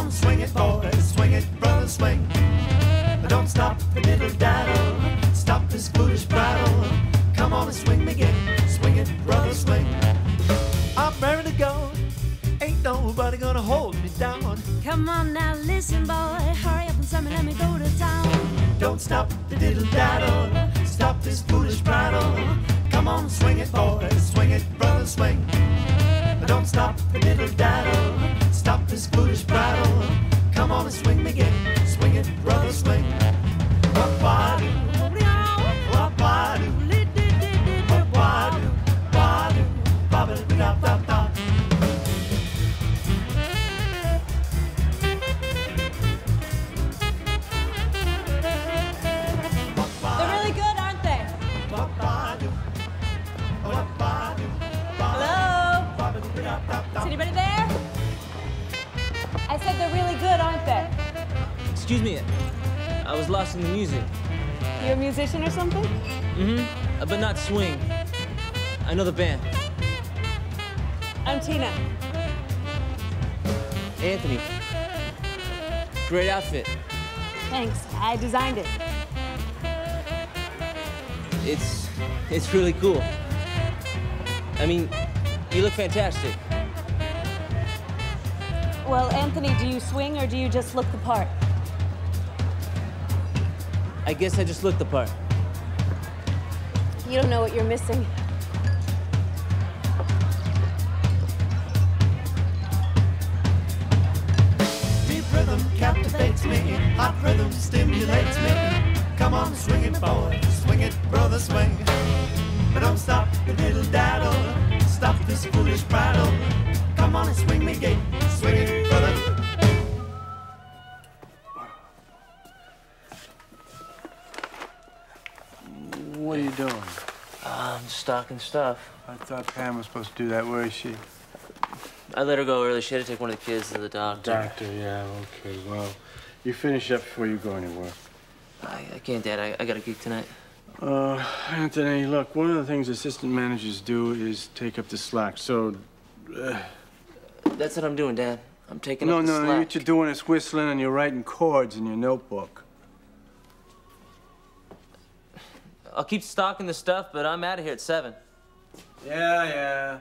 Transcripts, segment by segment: on, swing it, boys, swing it, brothers, swing. Don't stop the little daddle, stop this foolish prattle. Come on and swing me again, swing it, brothers, swing. I'm ready to go, ain't nobody gonna hold me down. Come on now, listen, boy, hurry up and summon, let me go to town. Don't stop the diddle daddle, stop this foolish prattle. Come on, swing it, boys, swing it, brothers, swing. Don't stop the diddle daddle, stop this foolish prattle. Come on and swing me again, swing it, brothers, swing. Excuse me, I was lost in the music. You're a musician or something? Mm-hmm, but not swing. I know the band. I'm Tina. Anthony. Great outfit. Thanks, I designed it. It's really cool. I mean, you look fantastic. Well, Anthony, do you swing or do you just look the part? I guess I just looked the part. You don't know what you're missing. Deep rhythm captivates me. Hot rhythm stimulates me. Come on, swing it, boy. Swing it, brother, swing. But don't stop the diddle daddle. Stop this foolish prattle. Come on and swing me, gate. Swing it, brother. What are you doing? I'm stocking stuff. I thought Pam was supposed to do that. Where is she? I let her go early. She had to take one of the kids to the doctor. Doctor, yeah, okay. Well, you finish up before you go anywhere. I can't, Dad. I got a gig tonight. Anthony, look, one of the things assistant managers do is take up the slack, so... That's what I'm doing, Dad. I'm taking up the slack. No, what you're doing is whistling and you're writing chords in your notebook. I'll keep stocking the stuff, but I'm out of here at 7. Yeah, yeah.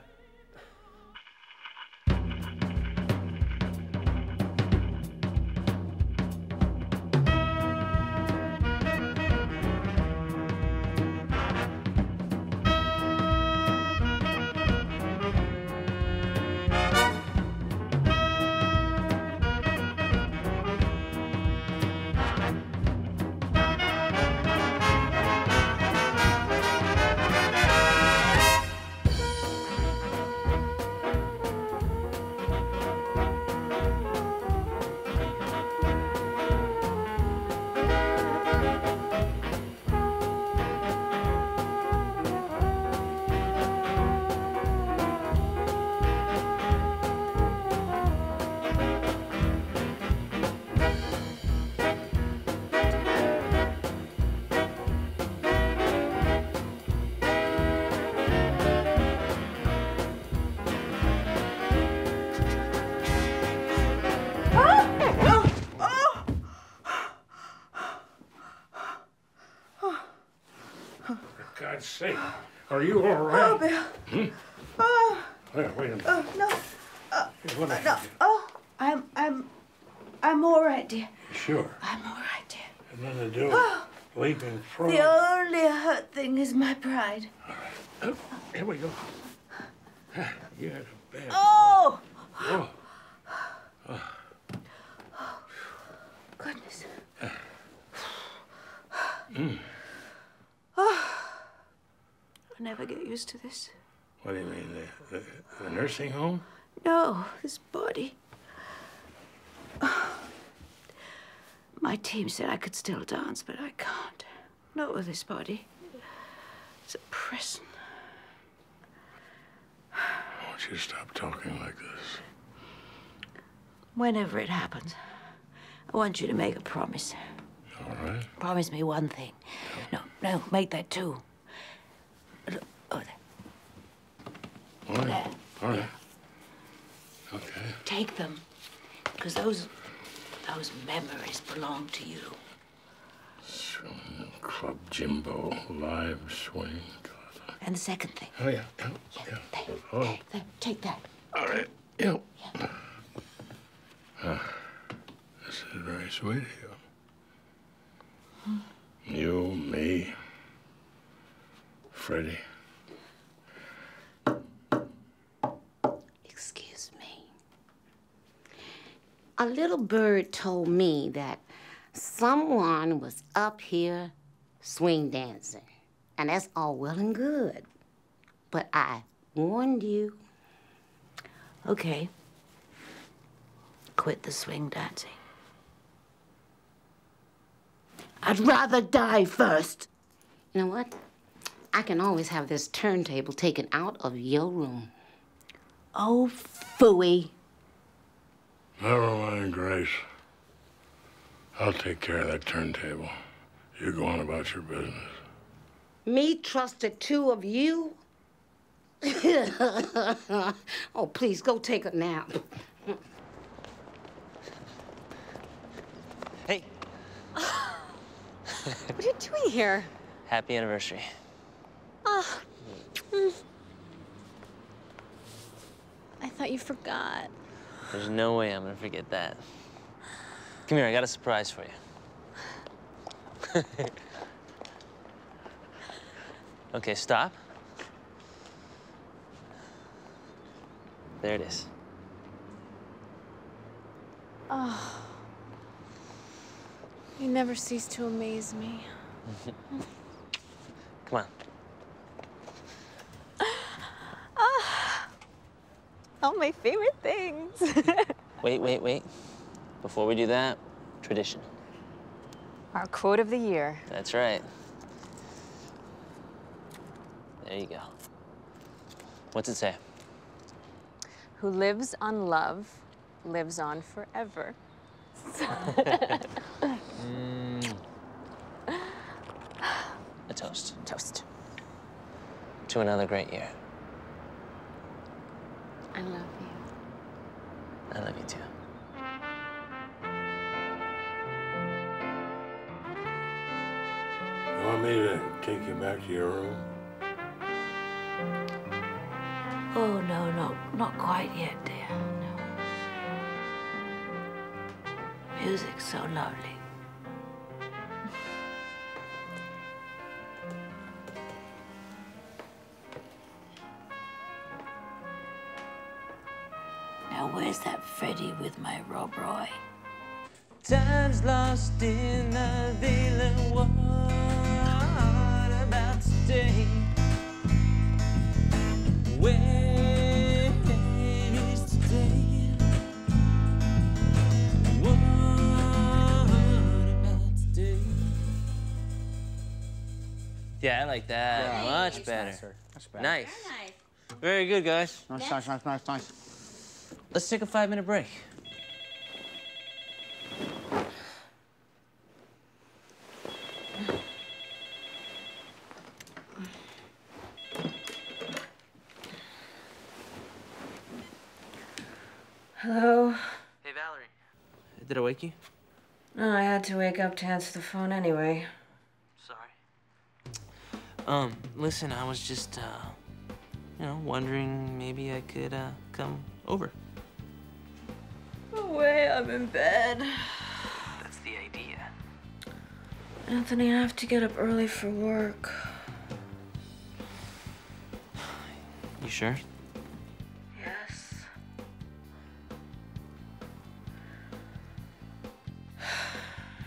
Say, are you all right? Oh, Bill. Hmm? Oh. Wait a minute. Oh, no. What no. You? Oh, I'm all right, dear. Sure. I'm all right, dear. And nothing to do with leaping frog. The only hurt thing is my pride. All right. Oh, here we go. You had a bad. Oh. Oh. Oh. Oh. Goodness. Mm. Oh. I'll never get used to this. What do you mean, the nursing home? No, this body. Oh. My team said I could still dance, but I can't. Not with this body. It's a prison. Won't you stop talking like this? Whenever it happens, I want you to make a promise. All right. Promise me one thing. No, make that two. Look, over there. All right. All right. Okay. Take them, because those Those memories belong to you. Swing, Club Jimbo, live swing. And the second thing. Oh, yeah. Take that. All right. Yeah. This is very sweet of you. You, me, Freddie. Excuse me. A little bird told me that someone was up here swing dancing. And that's all well and good. But I warned you. Okay. Quit the swing dancing. I'd rather die first. You know what? I can always have this turntable taken out of your room. Oh, phooey. Never mind, Grace. I'll take care of that turntable. You go on about your business. Me trust the two of you? Oh, please, go take a nap. Hey. What are you doing here? Happy anniversary. Oh. I thought you forgot. There's no way I'm gonna forget that. Come here, I got a surprise for you. Okay, stop. There it is. Oh. You never cease to amaze me. Come on. Oh, all my favorite things. Wait. Before we do that, tradition. Our quote of the year. That's right. There you go. What's it say? Who lives on love, lives on forever. A toast. Toast. To another great year. I love you. I love you too. You want me to take you back to your room? Oh, no, no, not quite yet, dear. No. Music's so lovely. Now, where's that Freddie with my Rob Roy? Time's lost in the villain. What about today? Where yeah, I like that. Yeah. Much better. Nicer. That's better. Nice. Very nice. Very good, guys. Nice. Let's take a 5-minute break. Hello? Hey, Valerie. Did I wake you? No, I had to wake up to answer the phone anyway. Listen, I was just, you know, wondering maybe I could, come over. No way, I'm in bed. That's the idea. Anthony, I have to get up early for work. You sure? Yes.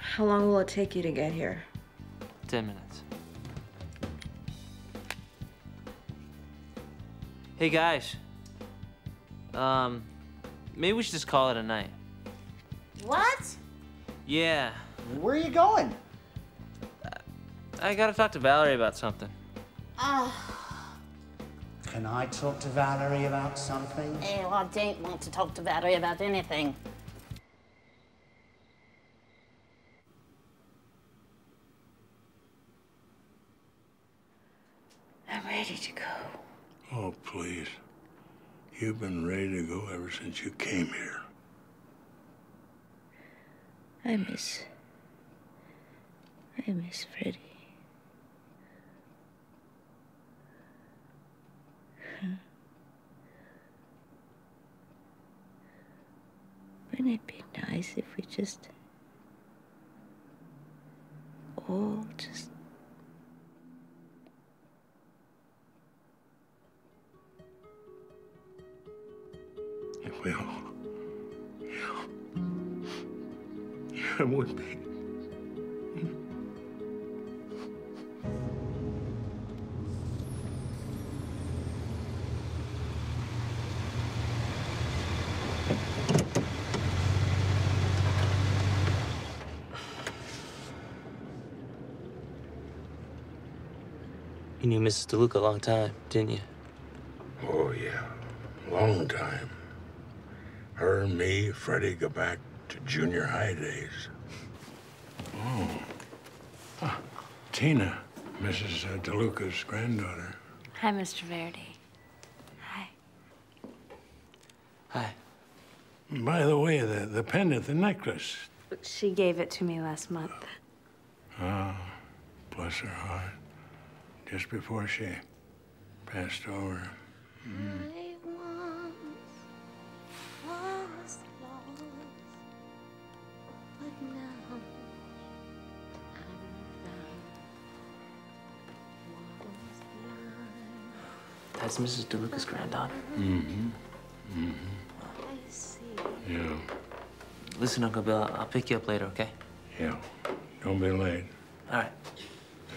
How long will it take you to get here? 10 minutes. Hey guys, maybe we should just call it a night. What? Yeah. Where are you going? I gotta talk to Valerie about something. Can I talk to Valerie about something? Oh, I don't want to talk to Valerie about anything. I'm ready to go. Oh, please. You've been ready to go ever since you came here. I miss Freddie. Wouldn't it be nice if we just all just it would be. You knew Mrs. DeLuca a long time, didn't you? Oh, yeah. Long time. Her and me, Freddie, go back to junior high days. Oh. Ah, Tina, Mrs. DeLuca's granddaughter. Hi, Mr. Verdi. Hi. Hi. By the way, the pendant, the necklace. She gave it to me last month. Oh, bless her heart. Just before she passed over. Mm. That's Mrs. DeLuca's granddaughter. Mm-hmm. Mm-hmm. I see. Yeah. Listen, Uncle Bill, I'll pick you up later, okay? Yeah. Don't be late. All right.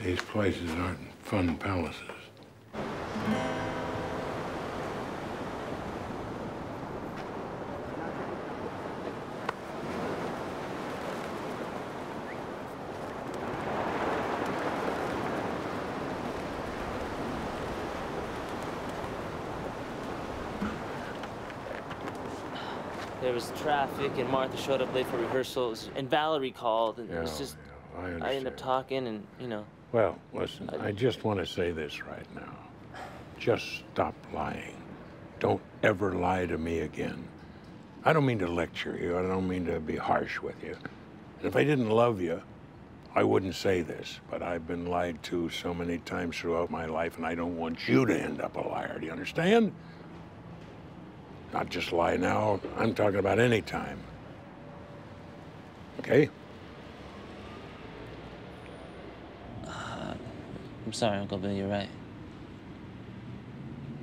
These places aren't fun palaces. There was traffic, and Martha showed up late for rehearsals, and Valerie called, and yeah, it was just, yeah, I ended up talking, and, you know. Well, listen, I just want to say this right now. Just stop lying. Don't ever lie to me again. I don't mean to lecture you. I don't mean to be harsh with you. And if I didn't love you, I wouldn't say this, but I've been lied to so many times throughout my life, and I don't want you to end up a liar. Do you understand? Not just lie now. I'm talking about any time. Okay? I'm sorry, Uncle Bill, you're right.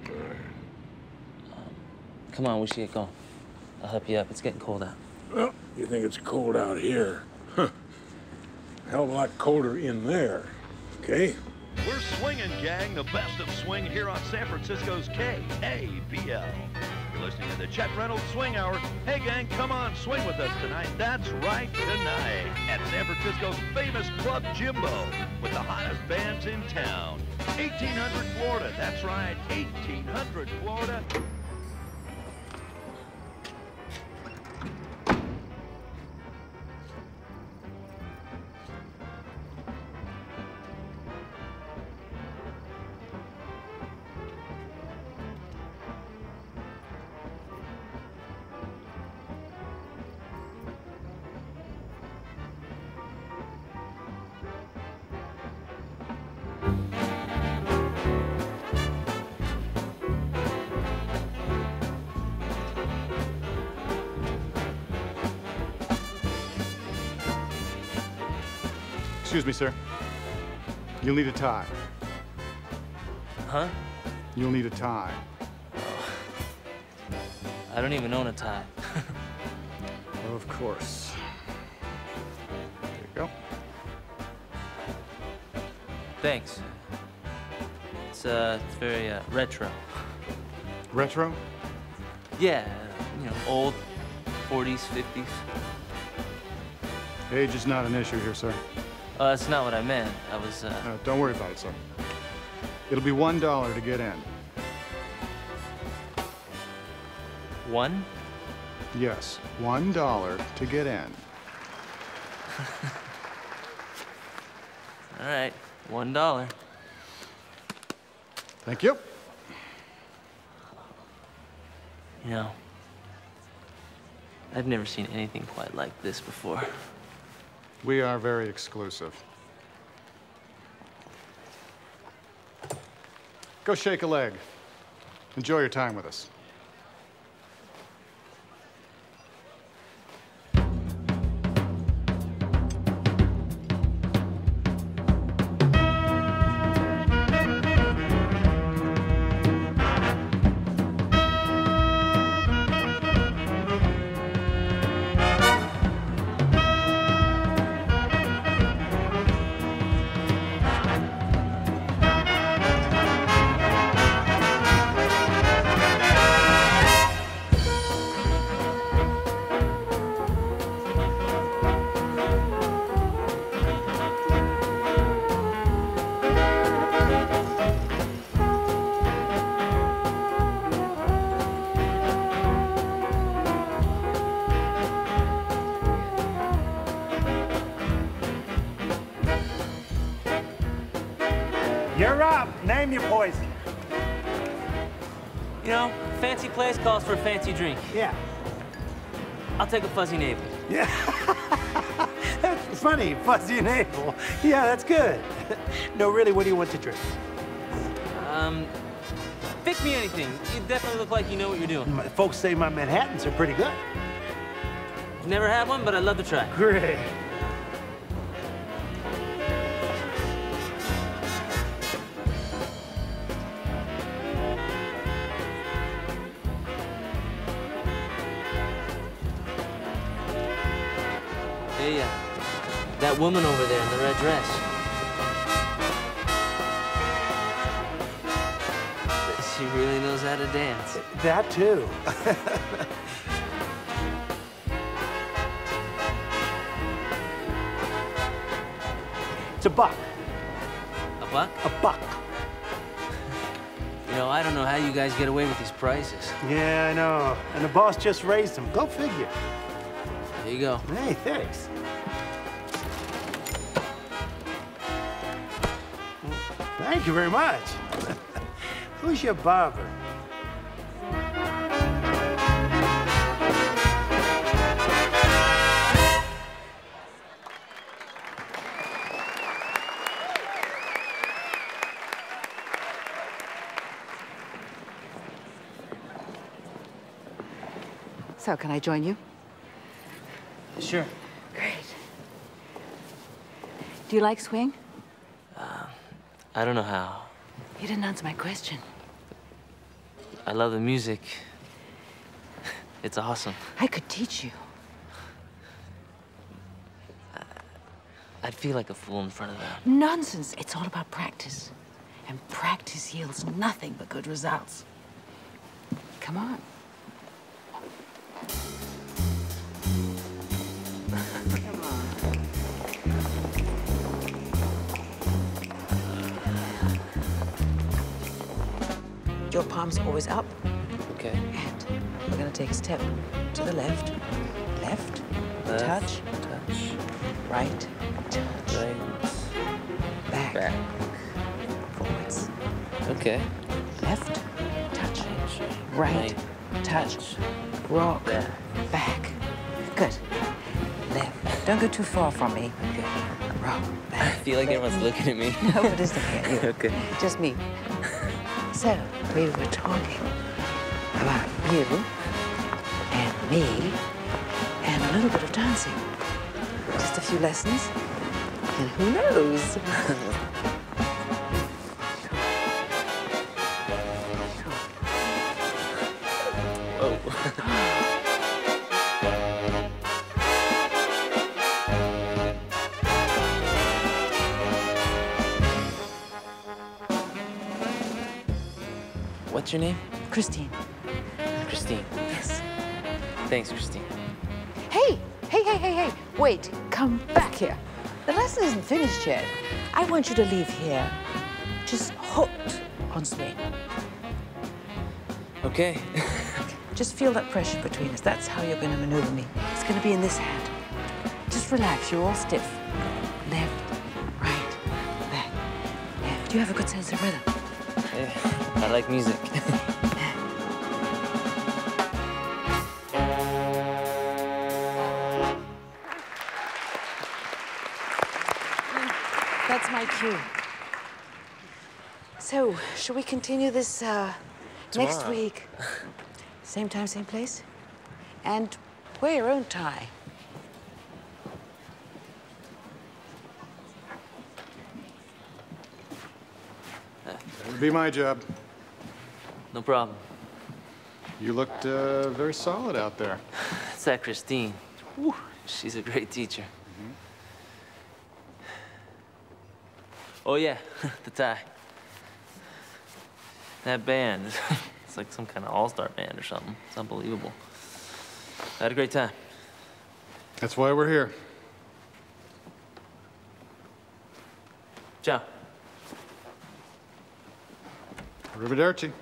All right. Come on, we should get going. I'll help you up. It's getting cold out. Well, you think it's cold out here? Huh. A hell of a lot colder in there. Okay? We're swinging, gang. The best of swing here on San Francisco's K-A-B-L. You're listening to the Chet Reynolds Swing Hour. Hey, gang, come on, swing with us tonight. That's right, tonight at San Francisco's famous Club Jimbo with the hottest bands in town. 1800 Florida. That's right, 1800 Florida. Excuse me, sir. You'll need a tie. Huh? You'll need a tie. Oh. I don't even own a tie. Of course. There you go. Thanks. It's very retro. Retro? Yeah, you know, old, 40s, 50s. Age is not an issue here, sir. That's not what I meant. I was, No, don't worry about it, sir. It'll be $1 to get in. One? Yes, $1 to get in. All right, $1. Thank you. You know, I've never seen anything quite like this before. We are very exclusive. Go shake a leg. Enjoy your time with us. Place calls for a fancy drink. Yeah. I'll take a fuzzy navel. Yeah. That's funny, fuzzy navel. Yeah, that's good. No, really, what do you want to drink? Fix me anything. You definitely look like you know what you're doing. Folks say my Manhattans are pretty good. Never had one, but I'd love to try. Great. That woman over there in the red dress. She really knows how to dance. That too. It's a buck. A buck? A buck. You know, I don't know how you guys get away with these prices. Yeah, I know. And the boss just raised them. Go figure. There you go. Hey, thanks. Thank you very much. Who's your barber? So, can I join you? Sure. Great. Do you like swing? I don't know how. You didn't answer my question. I love the music. It's awesome. I could teach you. I'd feel like a fool in front of that. Nonsense. It's all about practice. And practice yields nothing but good results. Come on. Your palms always up. Okay. And we're gonna take a step to the left. Left. Touch. Touch. Right. Touch. Right. Back. Back. Forwards. Okay. Left. Touch. Right. Touch. Rock. Back. Good. Left. Don't go too far from me. Okay. Rock. Back. I feel like everyone's looking at me. No, but it's looking at you. Okay. Just me. So, we were talking about you and me and a little bit of dancing. Just a few lessons, and who knows? Oh. What's your name? Christine. Christine. Yes. Thanks, Christine. Hey! Hey, hey, hey, hey! Wait, come back here. The lesson isn't finished yet. I want you to leave here just hooked on swing. Okay. Just feel that pressure between us. That's how you're going to maneuver me. It's going to be in this hand. Just relax. You're all stiff. Left, right, back, left. You have a good sense of rhythm. Yeah. I like music. That's my cue. So, should we continue this next week? Same time, same place? And wear your own tie. It'll be my job. No problem. You looked very solid out there. That's that Christine. Woo. She's a great teacher. Mm-hmm. Oh, yeah, the tie. That band, it's like some kind of all-star band or something. It's unbelievable. I had a great time. That's why we're here. Ciao. Arrivederci.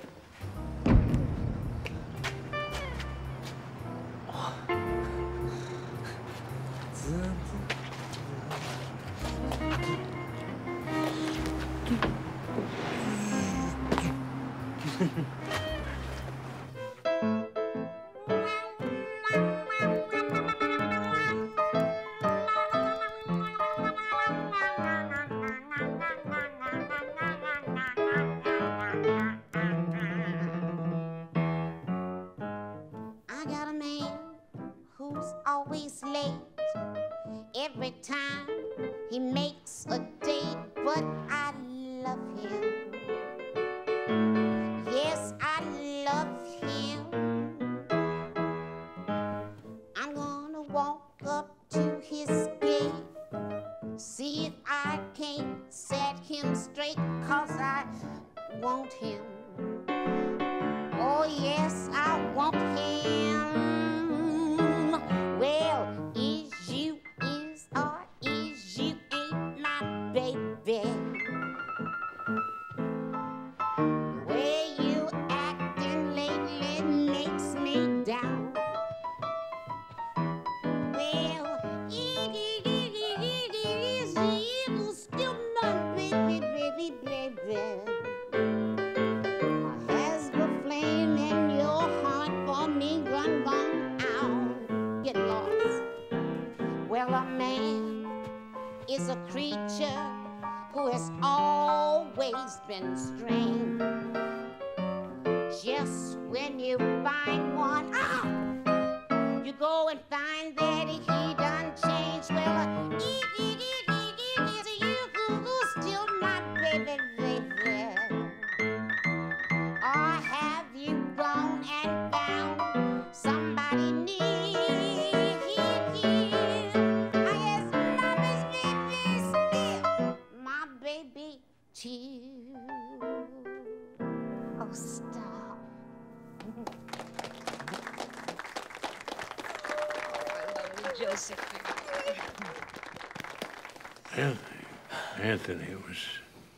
Anthony, it was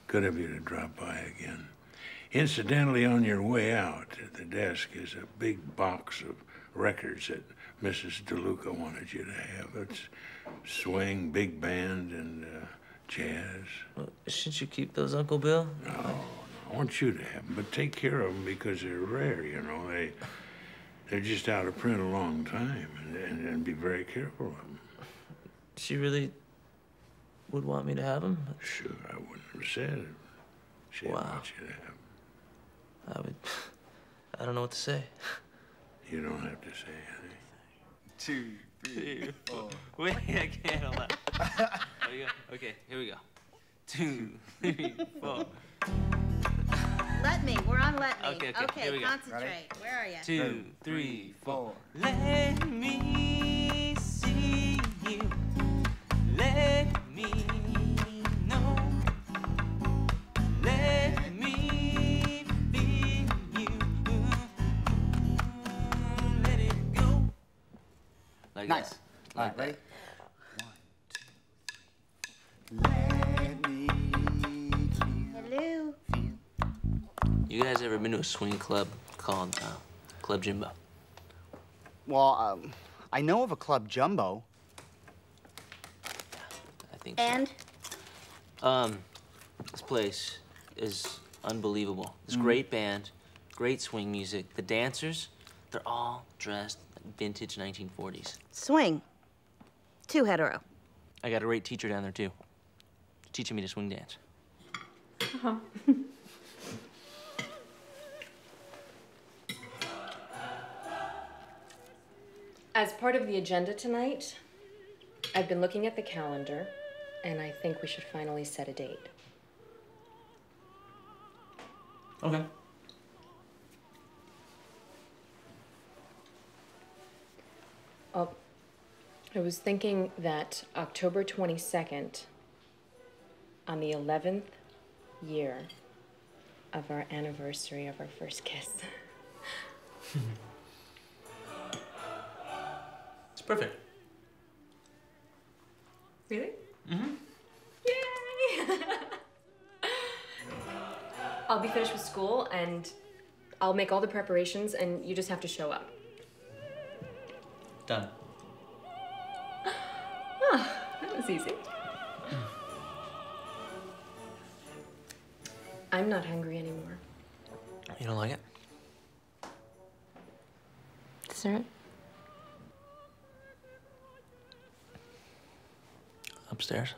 good of you to drop by again. Incidentally, on your way out, at the desk is a big box of records that Mrs. DeLuca wanted you to have. It's swing, big band, and jazz. Well, should you keep those, Uncle Bill? No, I want you to have them, but take care of them because they're rare, you know. They're just out of print a long time, and be very careful of them. She really would want me to have them? Sure, I wouldn't have said it. She didn't want you to have them. I don't know what to say. You don't have to say anything. 2, 3, 4. Wait, I can't allow. There you go. Okay, here we go. 2, 3, 4. Let me. We're on let me. Okay, here we go. Concentrate. Ready? Where are you? 2, 3, 4. Let me see you. Let me know. Let me feel you. Let it go. Like nice. That. All right, ready? 1, 2, 3. Let me feel. Hello. You guys ever been to a swing club called Club Jimbo? Well, I know of a Club Jumbo. I think so. And? This place is unbelievable. This great band, great swing music. The dancers, they're all dressed like vintage 1940s. Swing. Too hetero. I got a great teacher down there, too. teaching me to swing dance. Uh-huh. As part of the agenda tonight, I've been looking at the calendar, and I think we should finally set a date. Okay. I was thinking that October 22nd, on the 11th year of our anniversary of our first kiss. It's perfect. Really? Mm-hmm. Yay! I'll be finished with school, and I'll make all the preparations, and you just have to show up. Done. That was easy. I'm not hungry anymore. You don't like it? Dessert? Upstairs.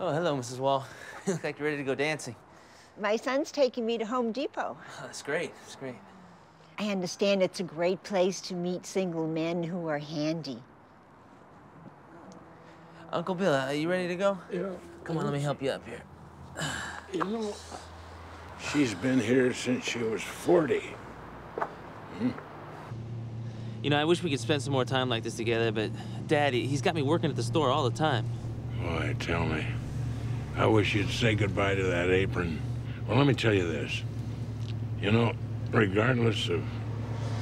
Oh, hello, Mrs. Wall. You look like you're ready to go dancing. My son's taking me to Home Depot. Oh, that's great. That's great. I understand it's a great place to meet single men who are handy. Uncle Bill, are you ready to go? Yeah. Come on, let me help you up here. You know, she's been here since she was 40. Hmm. You know, I wish we could spend some more time like this together, but Daddy, he's got me working at the store all the time. Boy, tell me. I wish you'd say goodbye to that apron. Well, let me tell you this. You know, regardless of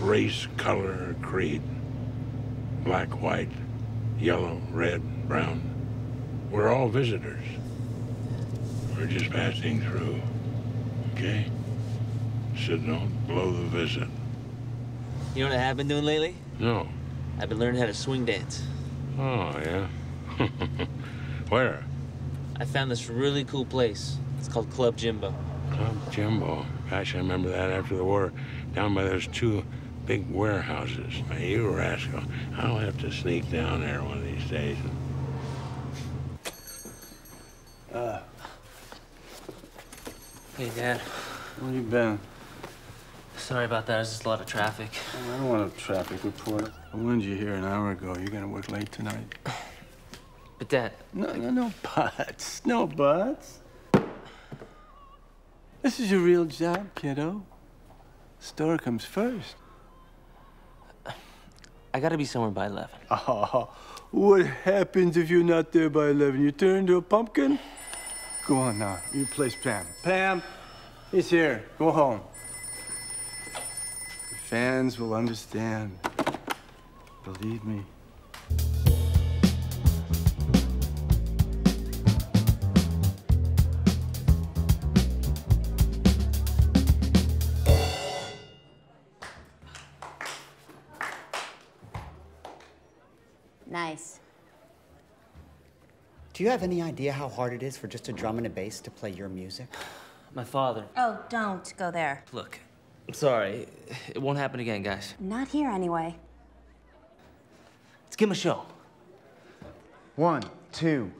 race, color, or creed, black, white, yellow, red, brown, we're all visitors. We're just passing through, okay? So don't blow the visit. You know what I have been doing lately? No. I've been learning how to swing dance. Oh, yeah? Where? I found this really cool place. It's called Club Jimbo. Club Jimbo? Gosh, I remember that after the war, down by those two big warehouses. Hey, you rascal. I'll have to sneak down there one of these days. Hey, Dad. Where you been? Sorry about that. There's just a lot of traffic. Oh, I don't want a traffic report. I warned you here an hour ago. You're going to work late tonight. But, Dad... No buts. No buts. This is your real job, kiddo. Store comes first. I gotta be somewhere by 11. Oh, what happens if you're not there by 11? You turn into a pumpkin? Go on now. You replace Pam. Pam, he's here. Go home. The fans will understand. Believe me. Nice. Do you have any idea how hard it is for just a drum and a bass to play your music? My father. Oh, don't go there. Look, I'm sorry. It won't happen again, guys. Not here, anyway. Let's give him a show. 1, 2.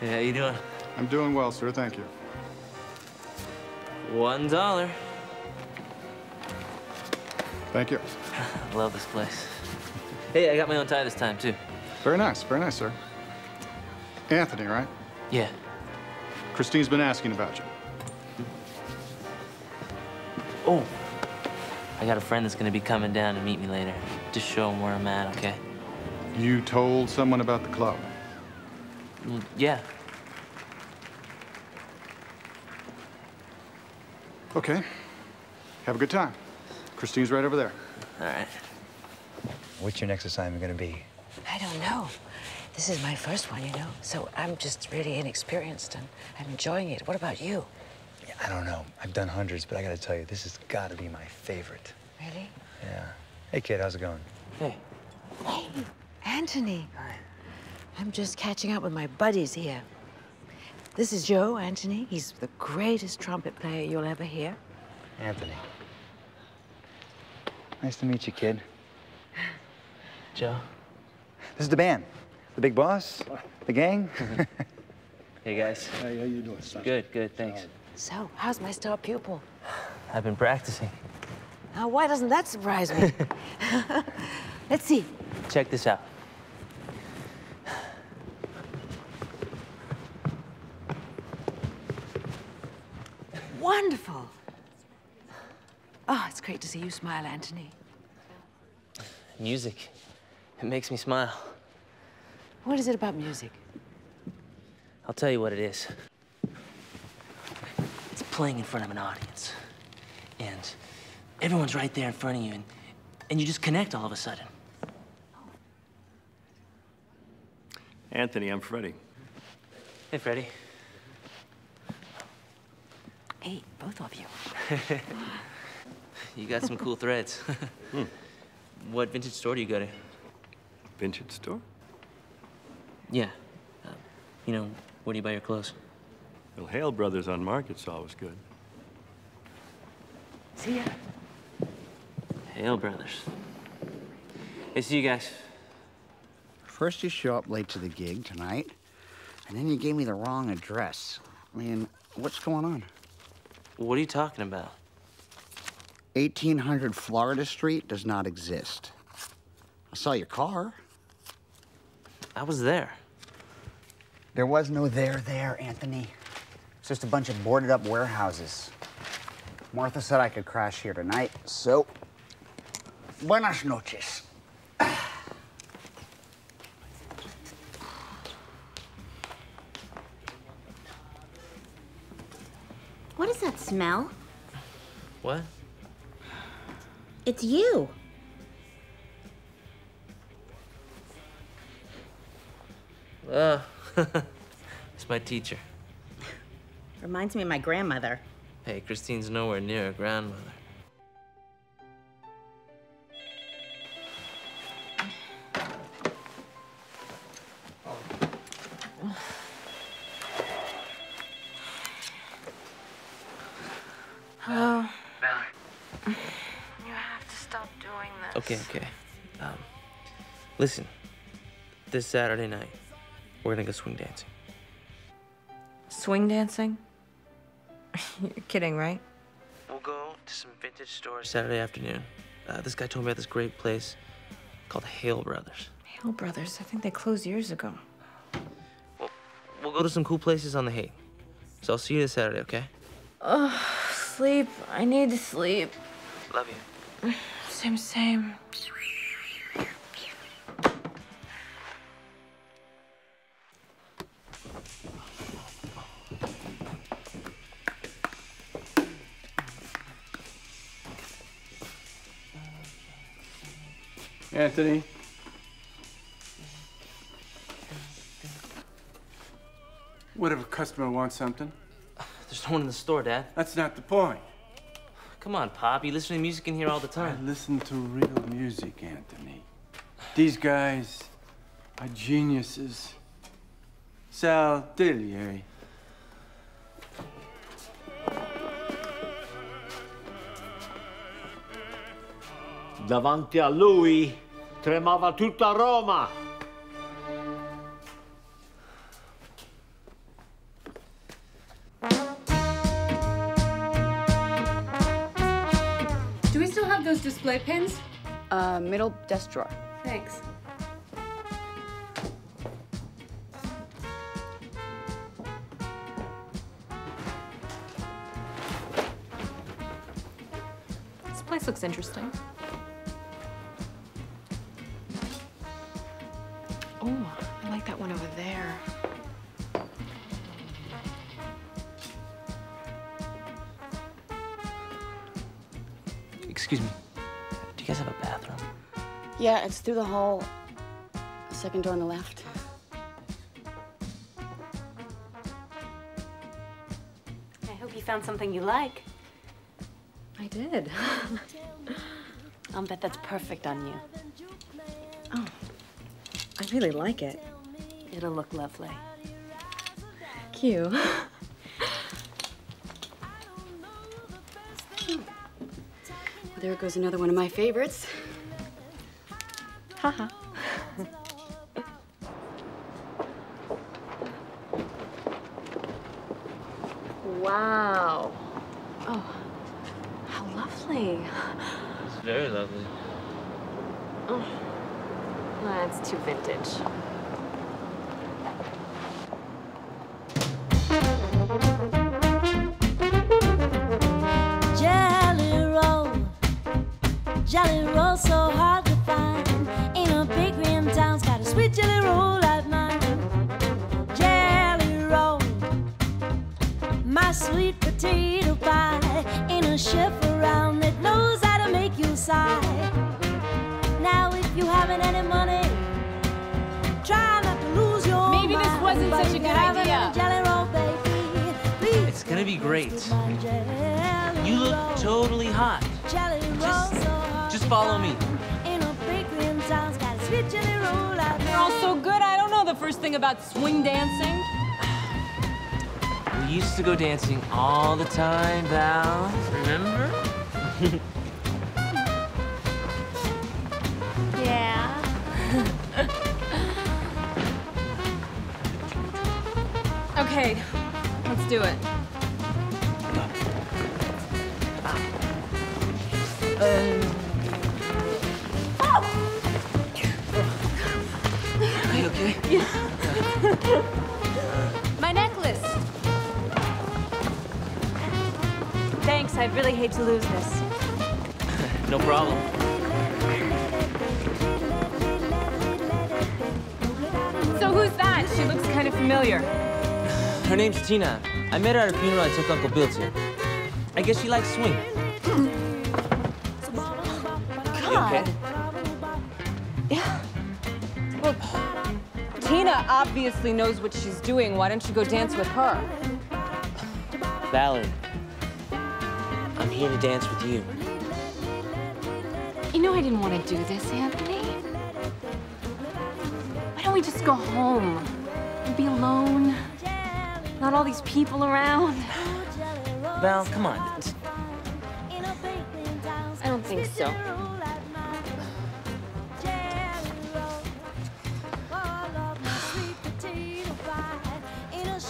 Hey, how you doing? I'm doing well, sir. Thank you. $1. Thank you. Love this place. Hey, I got my own tie this time, too. Very nice, sir. Anthony, right? Yeah. Christine's been asking about you. Oh, I got a friend that's gonna be coming down to meet me later. Just show him where I'm at, okay? You told someone about the club? Yeah. Okay. Have a good time. Christine's right over there. All right. What's your next assignment gonna be? I don't know. This is my first one, you know? So I'm just really inexperienced and I'm enjoying it. What about you? Yeah, I don't know. I've done hundreds, but I gotta tell you, this has gotta be my favorite. Really? Yeah. Hey, kid, how's it going? Hey. Hey, Anthony. Hi. I'm just catching up with my buddies here. This is Joe, Anthony. He's the greatest trumpet player you'll ever hear. Anthony. Nice to meet you, kid. Joe. This is the band. The big boss, the gang. Hey, guys. Hey, how you doing, son? Good, good, thanks. So, how's my star pupil? I've been practicing. Now, why doesn't that surprise me? Let's see. Check this out. Wonderful. Oh, it's great to see you smile, Anthony. Music. It makes me smile. What is it about music? I'll tell you what it is. It's playing in front of an audience. And everyone's right there in front of you, and you just connect all of a sudden. Anthony, I'm Freddie. Hey, Freddie. Hey, both of you. You got some cool threads. What vintage store do you go to? Vintage store? Yeah. You know, where do you buy your clothes? Well, Hale Brothers on Market's always good. See ya. Hale Brothers. Hey, see you guys. First you show up late to the gig tonight, and then you gave me the wrong address. I mean, what's going on? What are you talking about? 1800 Florida Street does not exist. I saw your car. I was there. There was no there, Anthony. It's just a bunch of boarded up warehouses. Martha said I could crash here tonight, so buenas noches. What is that smell? What? It's you. It's my teacher. Reminds me of my grandmother. Hey, Christine's nowhere near a grandmother. Okay, okay. Listen, this Saturday night, we're gonna go swing dancing. Swing dancing? You're kidding, right? We'll go to some vintage stores Saturday afternoon. This guy told me about this great place called Hale Brothers. Hale Brothers? I think they closed years ago. Well, we'll go to some cool places on the Hale. So I'll see you this Saturday, okay? Ugh, sleep. I need to sleep. Love you. Same, same. Anthony. What if a customer wants something? There's no one in the store, Dad. That's not the point. Come on, Pop. You listen to music in here all the time. I listen to real music, Anthony. These guys are geniuses. Sal Delier. Davanti a lui tremava tutta Roma. Do we still have those display pins? Middle desk drawer. Thanks. This place looks interesting. Excuse me, do you guys have a bathroom? Yeah, it's through the hall, second door on the left. I hope you found something you like. I did. I'll bet that's perfect on you. Oh, I really like it. It'll look lovely. Thank you. There goes another one of my favorites. Haha. Wow. Oh, how lovely. It's very lovely. Oh, that's too vintage. Great. You look totally hot. Just follow me. You're all so good. I don't know the first thing about swing dancing. We used to go dancing all the time, Val. Remember? Yeah. Okay, let's do it. Are you okay? Yeah. My necklace. Thanks, I really hate to lose this. No problem. So who's that? She looks kind of familiar. Her name's Tina. I met her at a funeral I took Uncle Bill to. I guess she likes swing. Okay. Yeah. Well, Tina obviously knows what she's doing. Why don't you go dance with her? Valerie, I'm here to dance with you. You know I didn't want to do this, Anthony. Why don't we just go home and be alone? Not all these people around. Val, come on. I don't think so.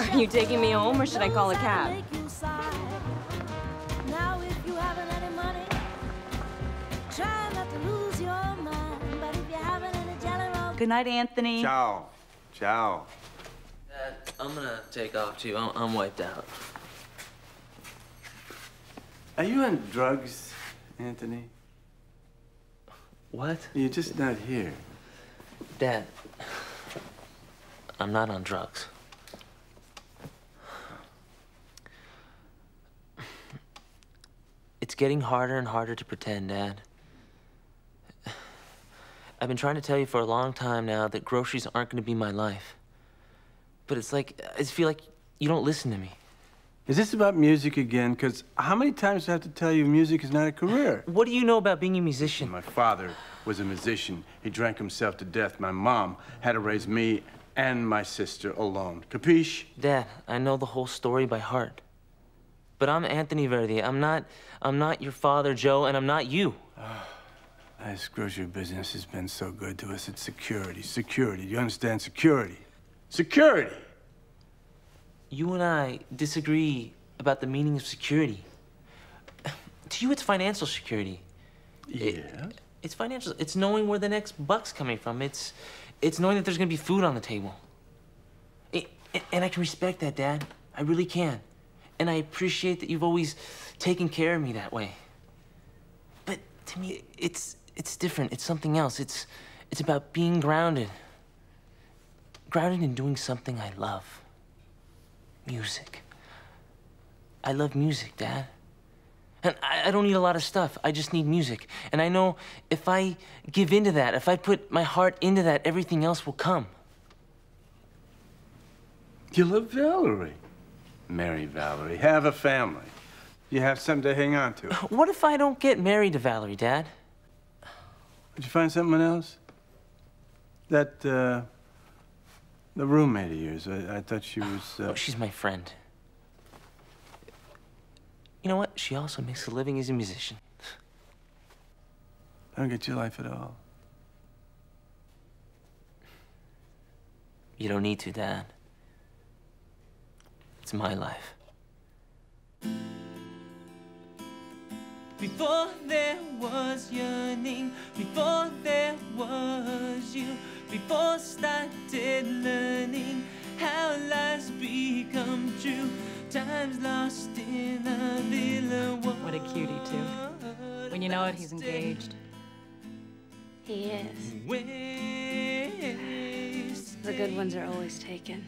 Are you taking me home, or should I call a cab? Good night, Anthony. Ciao. Ciao. I'm gonna take off too. I'm wiped out. Are you on drugs, Anthony? What? You're just not here. Dad, I'm not on drugs. It's getting harder and harder to pretend, Dad. I've been trying to tell you for a long time now that groceries aren't going to be my life. But it's like, I just feel like you don't listen to me. Is this about music again? Because how many times do I have to tell you music is not a career? What do you know about being a musician? My father was a musician. He drank himself to death. My mom had to raise me and my sister alone. Capiche? Dad, I know the whole story by heart. But I'm Anthony Verdi. I'm not your father, Joe, and I'm not you. This grocery business has been so good to us. It's security, security. You understand? Security. Security! You and I disagree about the meaning of security. To you, it's financial security. Yeah? It's financial. It's knowing where the next buck's coming from. It's knowing that there's going to be food on the table. And I can respect that, Dad. I really can. And I appreciate that you've always taken care of me that way. But to me, it's different. It's something else. It's about being grounded. Grounded in doing something I love. Music. I love music, Dad. And I don't need a lot of stuff. I just need music. And I know if I give into that, if I put my heart into that, everything else will come. You love Valerie. Marry Valerie. Have a family. You have something to hang on to. What if I don't get married to Valerie, Dad? Did you find someone else? That, the roommate of yours, I thought she was... Oh, she's my friend. You know what? She also makes a living as a musician. I don't get your life at all. You don't need to, Dad. It's my life. Before there was yearning, before there was you, before I started learning how lies become true, time's lost in a little world. What a cutie, too. When you know it, he's engaged. He is. The good ones are always taken.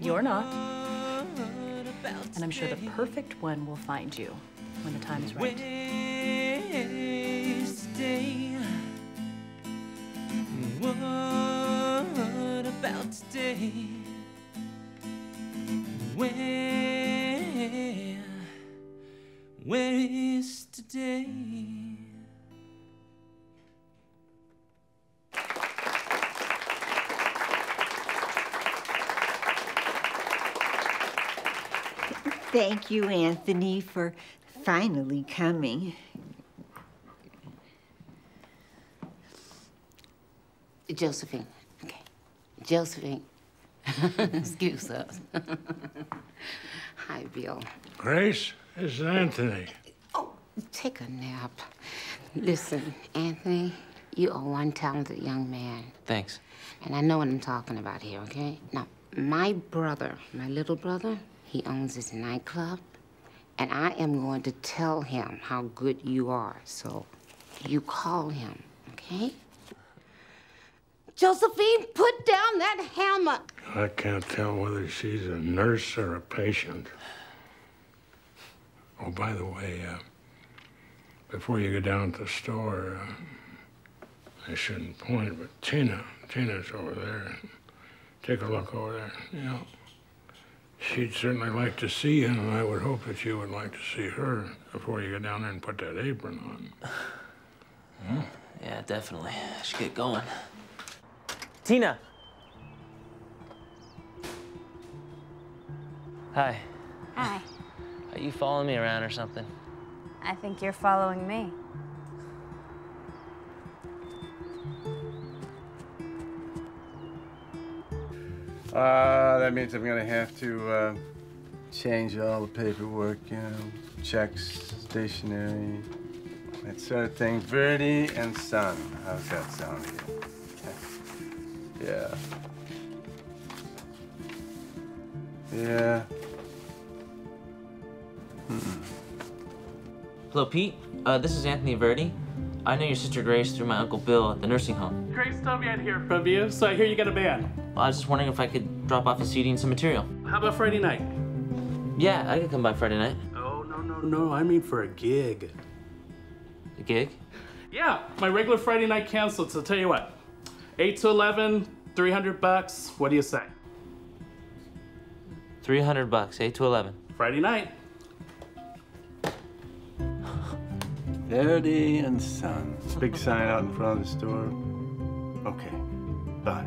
You're not. And I'm sure the perfect one will find you when the time is right. What about today? Where is today? Thank you, Anthony, for finally coming. Josephine. Okay. Josephine. Excuse us. Hi, Bill. Grace, this is Anthony. Oh, take a nap. Listen, Anthony, you are one talented young man. Thanks. And I know what I'm talking about here, okay? Now, my brother, my little brother, he owns this nightclub, and I am going to tell him how good you are. So you call him, okay? Josephine, put down that hammer. I can't tell whether she's a nurse or a patient. Oh, by the way, before you go down to the store, I shouldn't point, but Tina's over there. Take a look over there, you know. She'd certainly like to see you, and I would hope that you would like to see her before you go down there and put that apron on. Yeah, yeah, definitely. I should get going. Tina. Hi. Hi. Are you following me around or something? I think you're following me. That means I'm gonna have to change all the paperwork, you know, checks, stationery, that sort of thing. Verdi and Son. How's that sound again? Yeah. Yeah. Mm-mm. Hello, Pete. This is Anthony Verdi. I know your sister Grace through my Uncle Bill at the nursing home. Grace told me I'd hear from you, so I hear you got a band. Well, I was just wondering if I could drop off a CD and some material. How about Friday night? Yeah, I could come by Friday night. Oh, no, I mean for a gig. A gig? Yeah, my regular Friday night canceled, so tell you what. 8 to 11, 300 bucks, what do you say? 300 bucks, 8 to 11. Friday night. Verdi and Sons. Big sign out in front of the store. Okay, bye.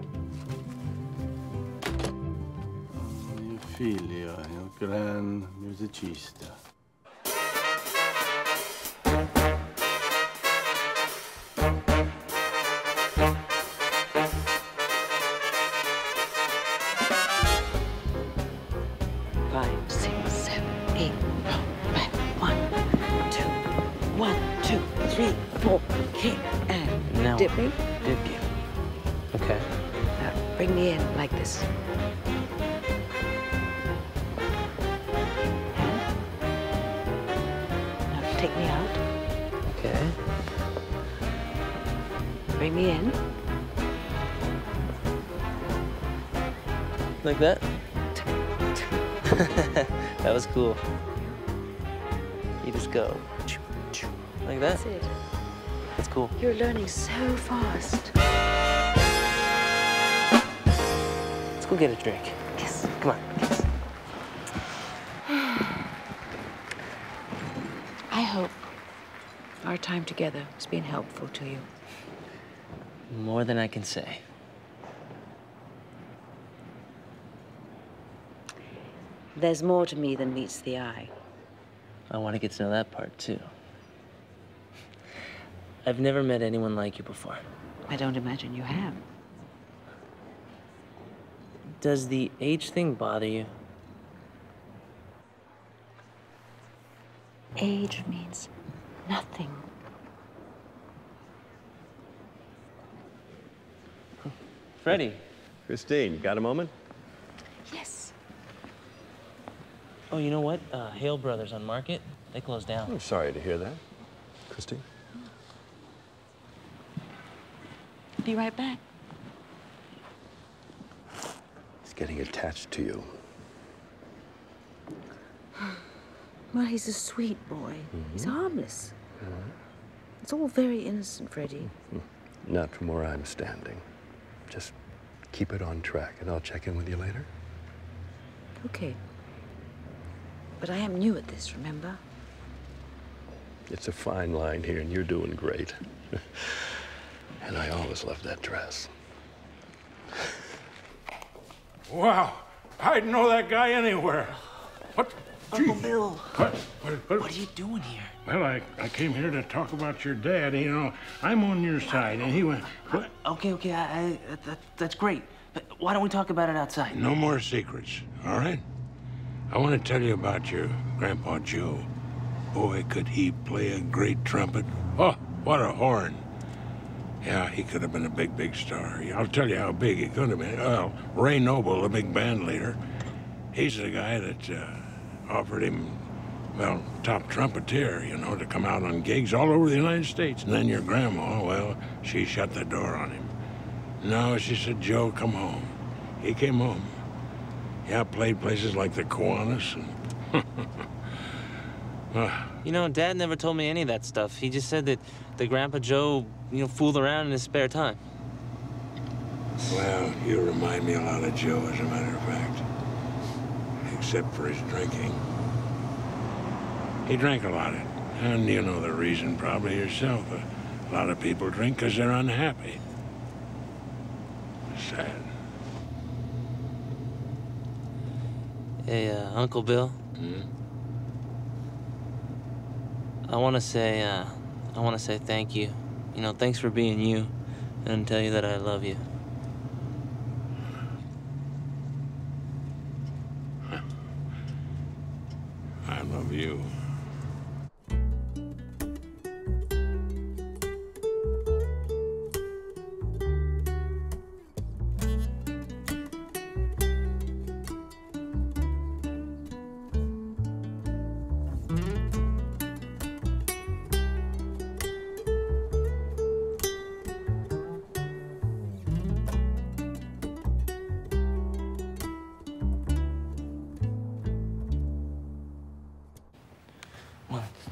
Mio figlio è un gran musicista. Like that? That was cool. You just go like that? That's it. That's cool. You're learning so fast. Let's go get a drink. Yes. Come on. Yes. I hope our time together has been helpful to you. More than I can say. There's more to me than meets the eye. I want to get to know that part, too. I've never met anyone like you before. I don't imagine you have. Does the age thing bother you? Age means nothing. Freddie. Christine, got a moment? Oh, you know what? Hale Brothers on Market, they closed down. I'm sorry to hear that, Christine. Be right back. He's getting attached to you. Well, he's a sweet boy. Mm-hmm. He's harmless. Mm-hmm. It's all very innocent, Freddie. Mm-hmm. Not from where I'm standing. Just keep it on track, and I'll check in with you later. Okay. But I am new at this, remember? It's a fine line here, and you're doing great. And I always loved that dress. Wow, I didn't know that guy anywhere. What? Uncle Bill. What are you doing here? Well, I came here to talk about your dad. You know, I'm on your side, and he went, what? Okay, that's great. But why don't we talk about it outside? No more secrets, all right? I want to tell you about your Grandpa Joe. Boy, could he play a great trumpet. Oh, what a horn. Yeah, he could have been a big, big star. I'll tell you how big he could have been. Well, Ray Noble, the big band leader, he's the guy that offered him, well, top trumpeter, you know, to come out on gigs all over the United States. And then your grandma, well, she shut the door on him. No, she said, Joe, come home. He came home. Yeah, I played places like the Kiwanis and... You know, Dad never told me any of that stuff. He just said that the Grandpa Joe, you know, fooled around in his spare time. Well, you remind me a lot of Joe, as a matter of fact. Except for his drinking. He drank a lot, and you know the reason probably yourself. A lot of people drink because they're unhappy. Sad. Hey, Uncle Bill. Mm-hmm. I want to say thank you. You know, thanks for being you, and tell you that I love you. I love you.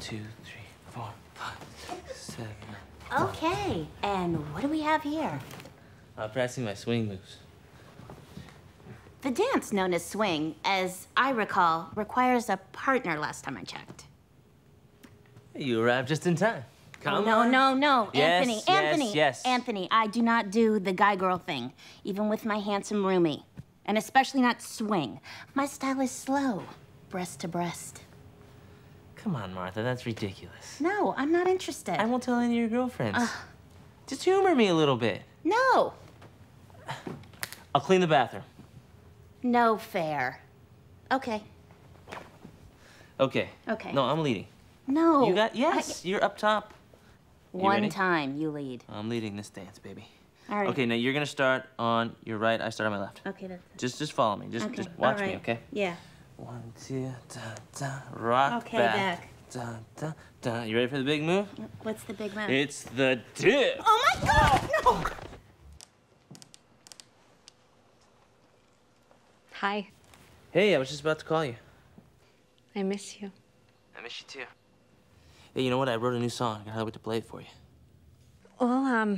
2, 3, 4, 5, 6, 7. Okay, and what do we have here? I'm practicing my swing moves. The dance known as swing, as I recall, requires a partner last time I checked. You arrived just in time. Come on. No. Yes, Anthony, yes. Anthony, I do not do the guy-girl thing, even with my handsome roomie. And especially not swing. My style is slow, breast to breast. Come on, Martha, that's ridiculous. No, I'm not interested. I won't tell any of your girlfriends. Just humor me a little bit. No. I'll clean the bathroom. No fair. Okay. Okay. Okay. No, I'm leading. No. You got, yes, you're up top. One time you lead. I'm leading this dance, baby. All right. Okay, now you're gonna start on your right, I start on my left. Okay, that's it. Just follow me, just watch me, okay? Yeah. 1, 2, da, da, rock back. Da, da, da. You ready for the big move? What's the big move? It's the dip. Oh my God, no! Hi. Hey, I was just about to call you. I miss you. I miss you too. Hey, you know what? I wrote a new song. I can't wait to play it for you. Well, I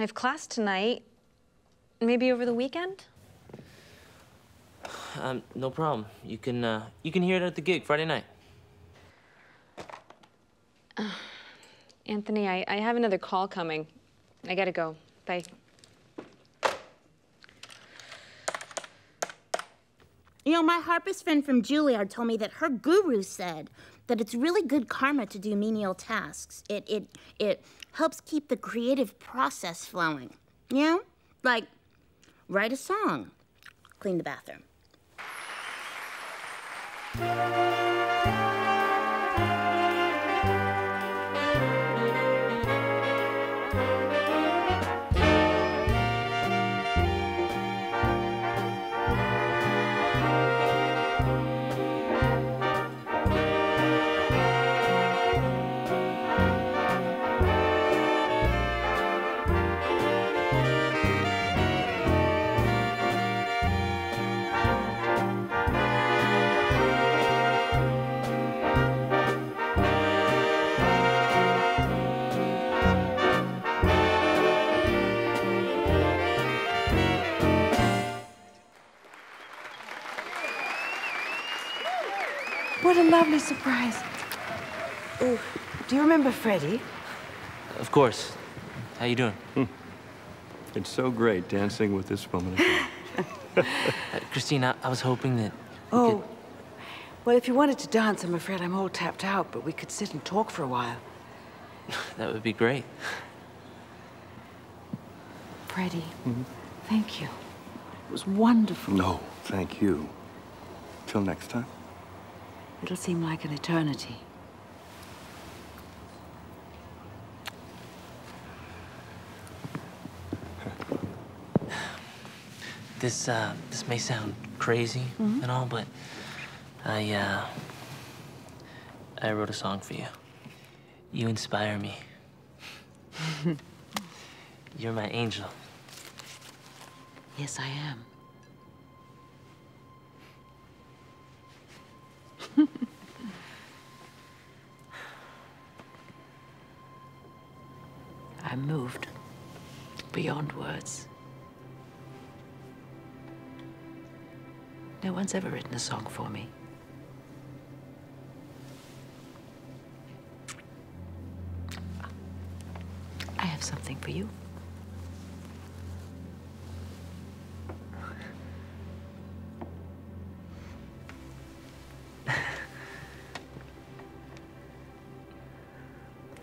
have class tonight. Maybe over the weekend? No problem. You can hear it at the gig Friday night. Anthony, I have another call coming. I gotta go. Bye. You know, my harpist friend from Juilliard told me that her guru said that it's really good karma to do menial tasks. It helps keep the creative process flowing. You know? Like, write a song, clean the bathroom. What a lovely surprise. Ooh, do you remember Freddie? Of course. How you doing? It's so great dancing with this woman. Christine, I was hoping that we could... Well, if you wanted to dance, I'm afraid I'm all tapped out, but we could sit and talk for a while. That would be great. Freddie, thank you. It was wonderful. No, thank you. Till next time. It'll seem like an eternity. This may sound crazy and all, but I wrote a song for you. You inspire me. You're my angel. Yes, I am. I'm moved beyond words. No one's ever written a song for me. I have something for you.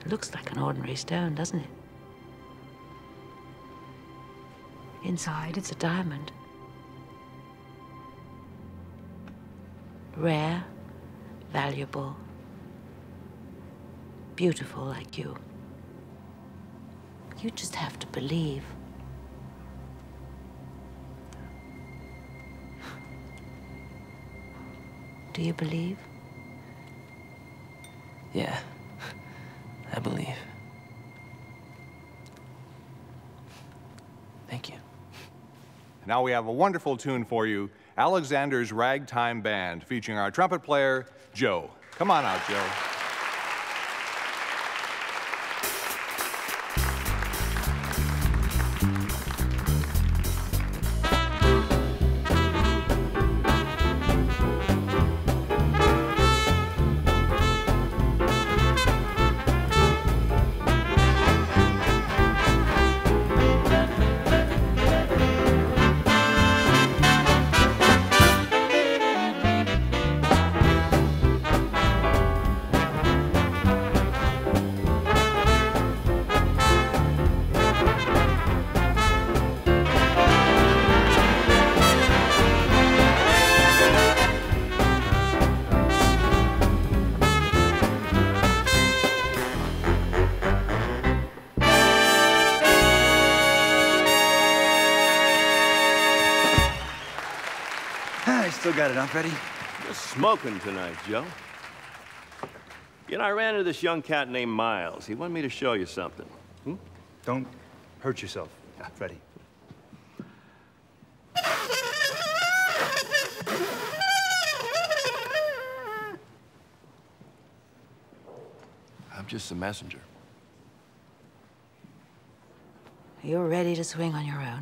Looks like an ordinary stone, doesn't it? Inside, it's a diamond. Rare, valuable, beautiful like you. You just have to believe. Do you believe? Yeah. I believe. Thank you. Now we have a wonderful tune for you, Alexander's Ragtime Band, featuring our trumpet player, Joe. Come on out, Joe. I still got it, huh, Freddie? You're smoking tonight, Joe. You know, I ran into this young cat named Miles. He wanted me to show you something. Hmm? Don't hurt yourself, Freddie. I'm just a messenger. You're ready to swing on your own.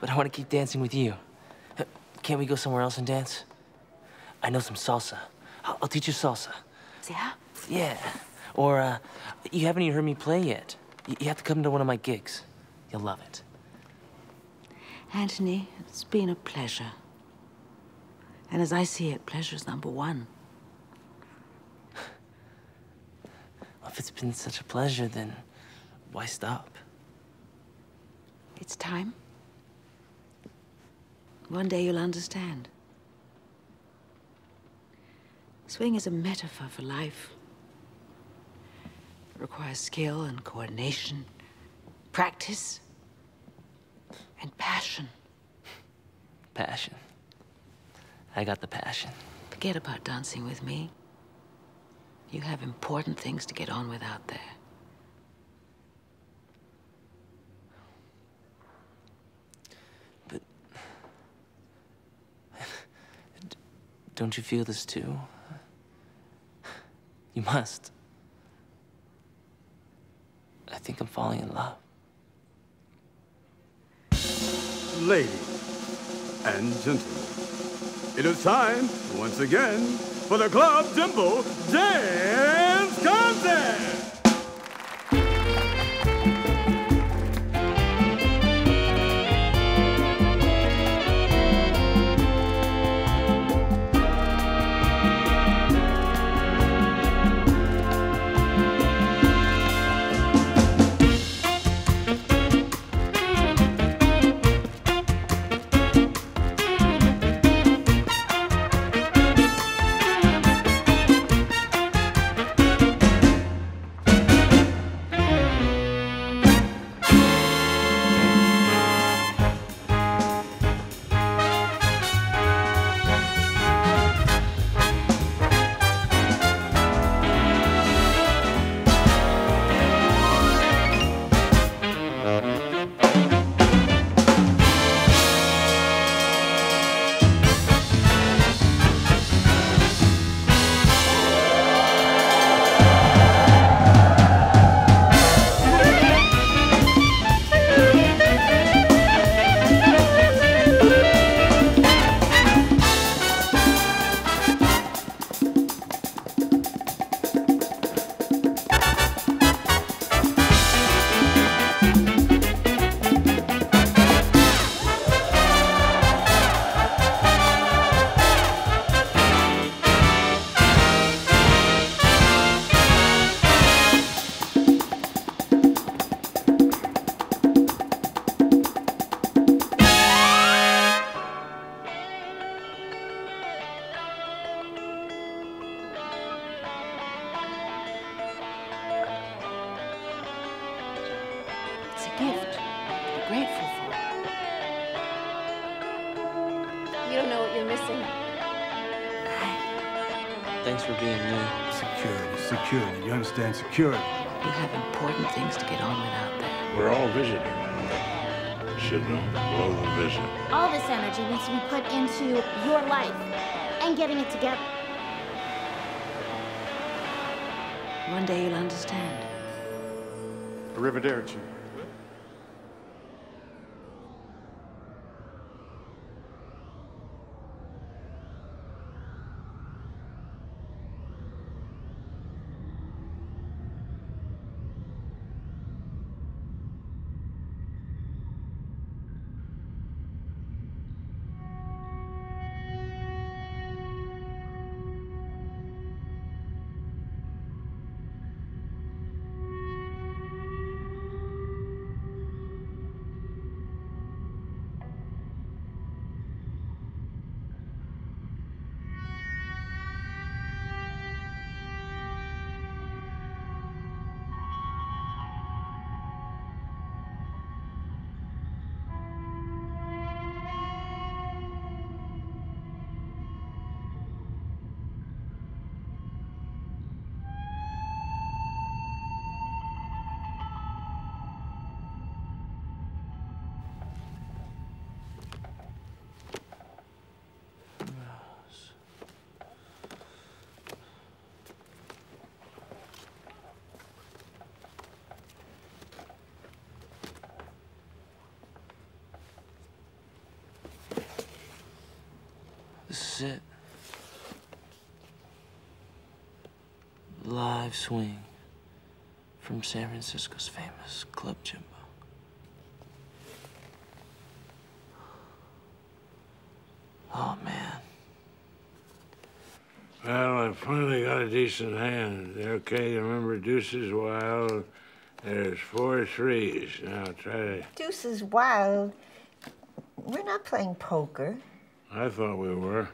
But I want to keep dancing with you. Can't we go somewhere else and dance? I know some salsa. I'll teach you salsa. Yeah? Yeah. Or you haven't even heard me play yet. You have to come to one of my gigs. You'll love it. Anthony, it's been a pleasure. And as I see it, pleasure's #1. Well, if it's been such a pleasure, then why stop? It's time. One day you'll understand. Swing is a metaphor for life. It requires skill and coordination, practice, and passion. Passion. I got the passion. Forget about dancing with me. You have important things to get on with out there. But... don't you feel this too? You must. I think I'm falling in love. Ladies and gentlemen, it is time, once again, for the Club Jimbo Dance Contest! Stand security. You have important things to get on with out there. We're all visiting. Shouldn't blow the vision. All this energy needs to be put into your life and getting it together. One day you'll understand. Arrivederci. This is it. Live swing from San Francisco's famous Club Jimbo. Oh, man. Well, I finally got a decent hand. They're okay, remember, deuces wild. There's 4 threes. Now try to... Deuces wild? We're not playing poker. I thought we were.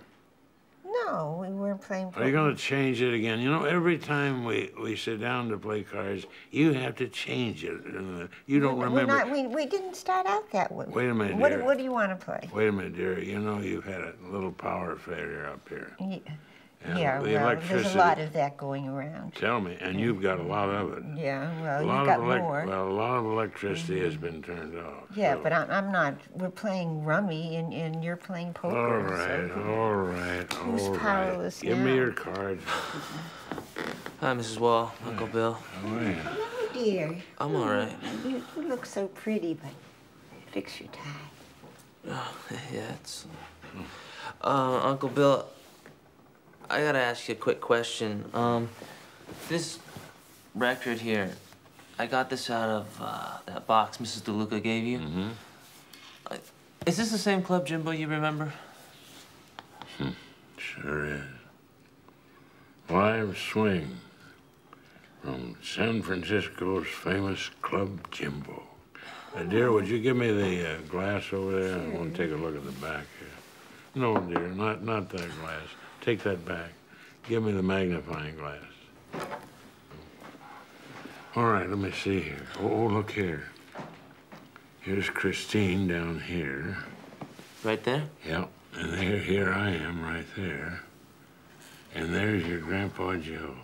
No, we weren't playing poker. Are you going to change it again? You know, every time we sit down to play cards, you have to change it. You don't remember. We didn't start out that way. Wait a minute, dear. What do you want to play? Wait a minute, dear. You know you've had a little power failure up here. Yeah. Yeah, well, there's a lot of that going around. Tell me, and you've got a lot of it. Yeah, well, you've got more. Well, a lot of electricity has been turned off. Yeah, so. But I'm not. We're playing rummy, and you're playing poker. All right, so all right, all right. Who's powerless now? Give me your card. Hi, Mrs. Wall, Uncle Bill. How are you? Hello, dear. I'm all right. You look so pretty, but fix your tie. Oh, yeah, it's... Uncle Bill... I gotta ask you a quick question. This record here, I got this out of that box Mrs. DeLuca gave you. Mm-hmm. Is this the same Club Jimbo you remember? Sure is. Live swing from San Francisco's famous Club Jimbo. Dear, would you give me the glass over there? Sure. I want to take a look at the back here. No, dear, not that glass. Take that back. Give me the magnifying glass. All right, let me see here. Oh, look here. Here's Christine down here. Right there? Yep. And there, here I am right there. And there's your Grandpa Joe.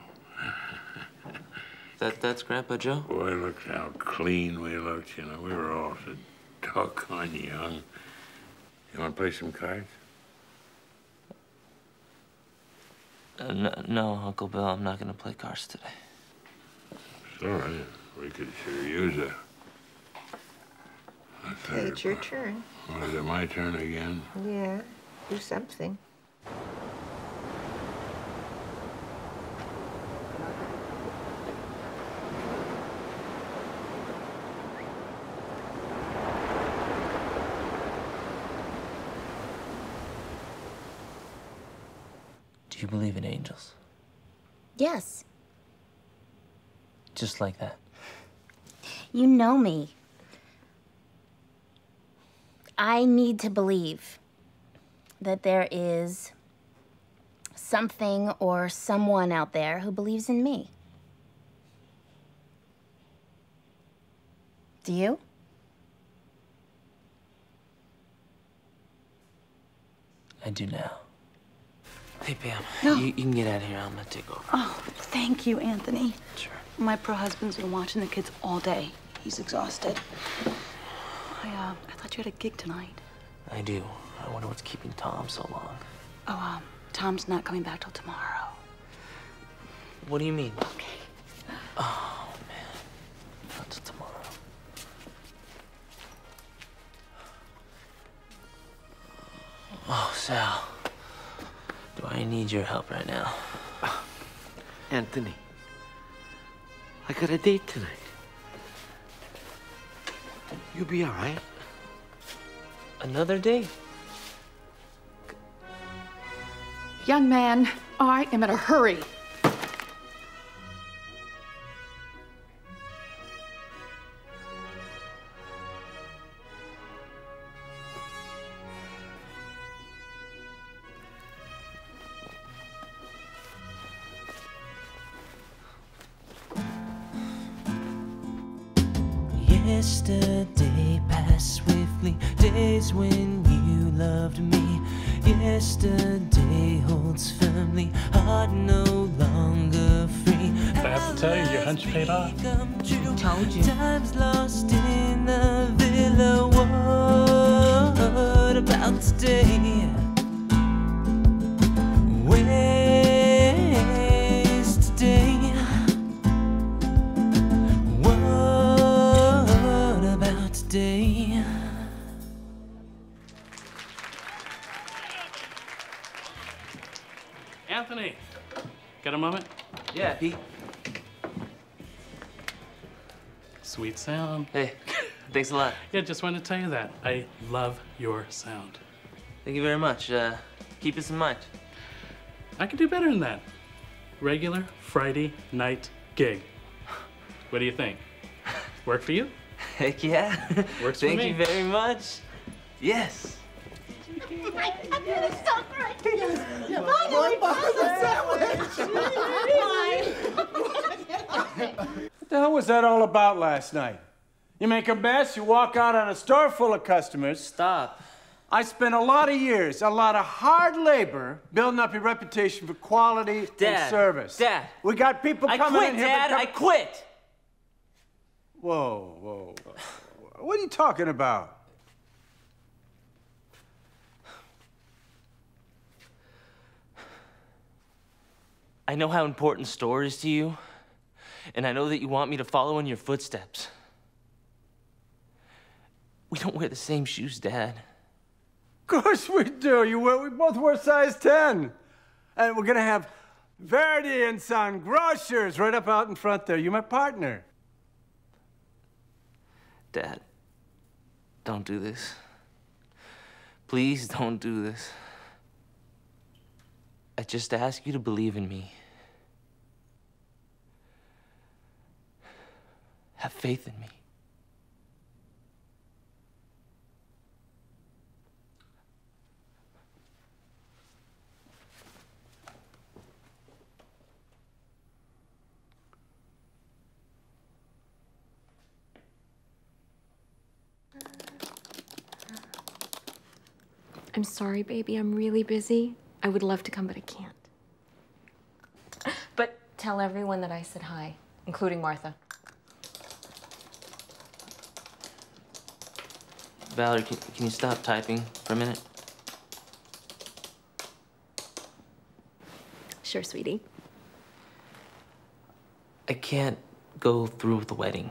That's Grandpa Joe? Boy, look how clean we looked, you know. We were all so doggone young. You want to play some cards? No, Uncle Bill, I'm not going to play cards today. Sorry, we could sure use it. Okay, it's your turn. Well, is it my turn again? Yeah, do something. Do you believe in angels? Yes. Just like that. You know me. I need to believe that there is something or someone out there who believes in me. Do you? I do now. Hey, Pam, no. you can get out of here. I'm gonna take over. Oh, thank you, Anthony. Sure. My pro-husband's been watching the kids all day. He's exhausted. I thought you had a gig tonight. I do. I wonder what's keeping Tom so long. Oh, Tom's not coming back till tomorrow. What do you mean? Okay. Oh, man. Not till tomorrow. Oh, Sal. Do I need your help right now? Anthony, I got a date tonight. You'll be all right. Another date? Young man, I am in a hurry. Yesterday passed swiftly, days when you loved me. Yesterday holds firmly, heart no longer free. I have to tell you, your hunch paid off. Told you. Time's lost in the villa. What about today? Anthony, got a moment? Yeah, Pete. Sweet sound. Hey, thanks a lot. Yeah, just wanted to tell you that. I love your sound. Thank you very much. Keep this in mind. I could do better than that. Regular Friday night gig. What do you think? Work for you? Heck yeah. Works for me. Thank you very much. Yes. Right, I'm gonna stop right here. Yes. Yeah. Finally, What the hell was that all about last night? You make a mess, you walk out on a store full of customers. Stop. I spent a lot of years, a lot of hard labor, building up your reputation for quality and service. Dad. We got people coming in here. I quit, Dad. I quit. Whoa, whoa, whoa. What are you talking about? I know how important store is to you, and I know that you want me to follow in your footsteps. We don't wear the same shoes, Dad. Of course we do. We both wear size 10. And we're gonna have Verdi and Son Grocers right up out in front there. You're my partner. Dad, don't do this. Please don't do this. I just ask you to believe in me. Have faith in me. I'm sorry, baby, I'm really busy. I would love to come, but I can't. But tell everyone that I said hi, including Martha. Valerie, can you stop typing for a minute? Sure, sweetie. I can't go through with the wedding.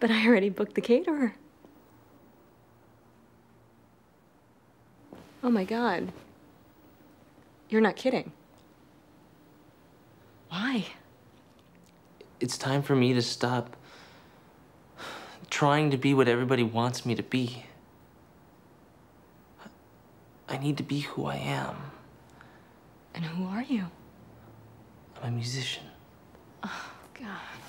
But I already booked the caterer. Oh my God. You're not kidding. Why? It's time for me to stop trying to be what everybody wants me to be. I need to be who I am. And who are you? I'm a musician. Oh, God.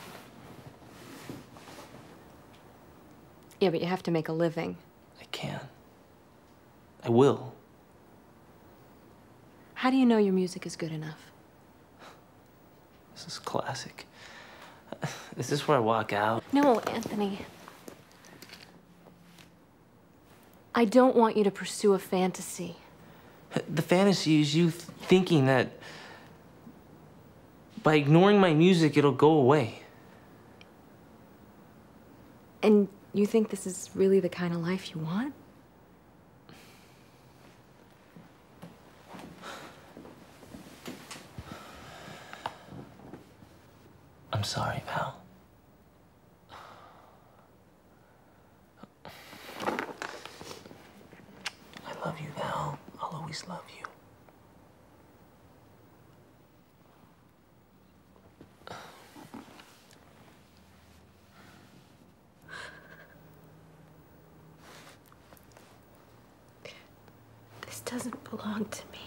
Yeah, but you have to make a living. I can. I will. How do you know your music is good enough? This is classic. Is this where I walk out? No, Anthony. I don't want you to pursue a fantasy. The fantasy is you thinking that by ignoring my music, it'll go away. And you think this is really the kind of life you want? I'm sorry, pal. I love you, Val. I'll always love you. This doesn't belong to me.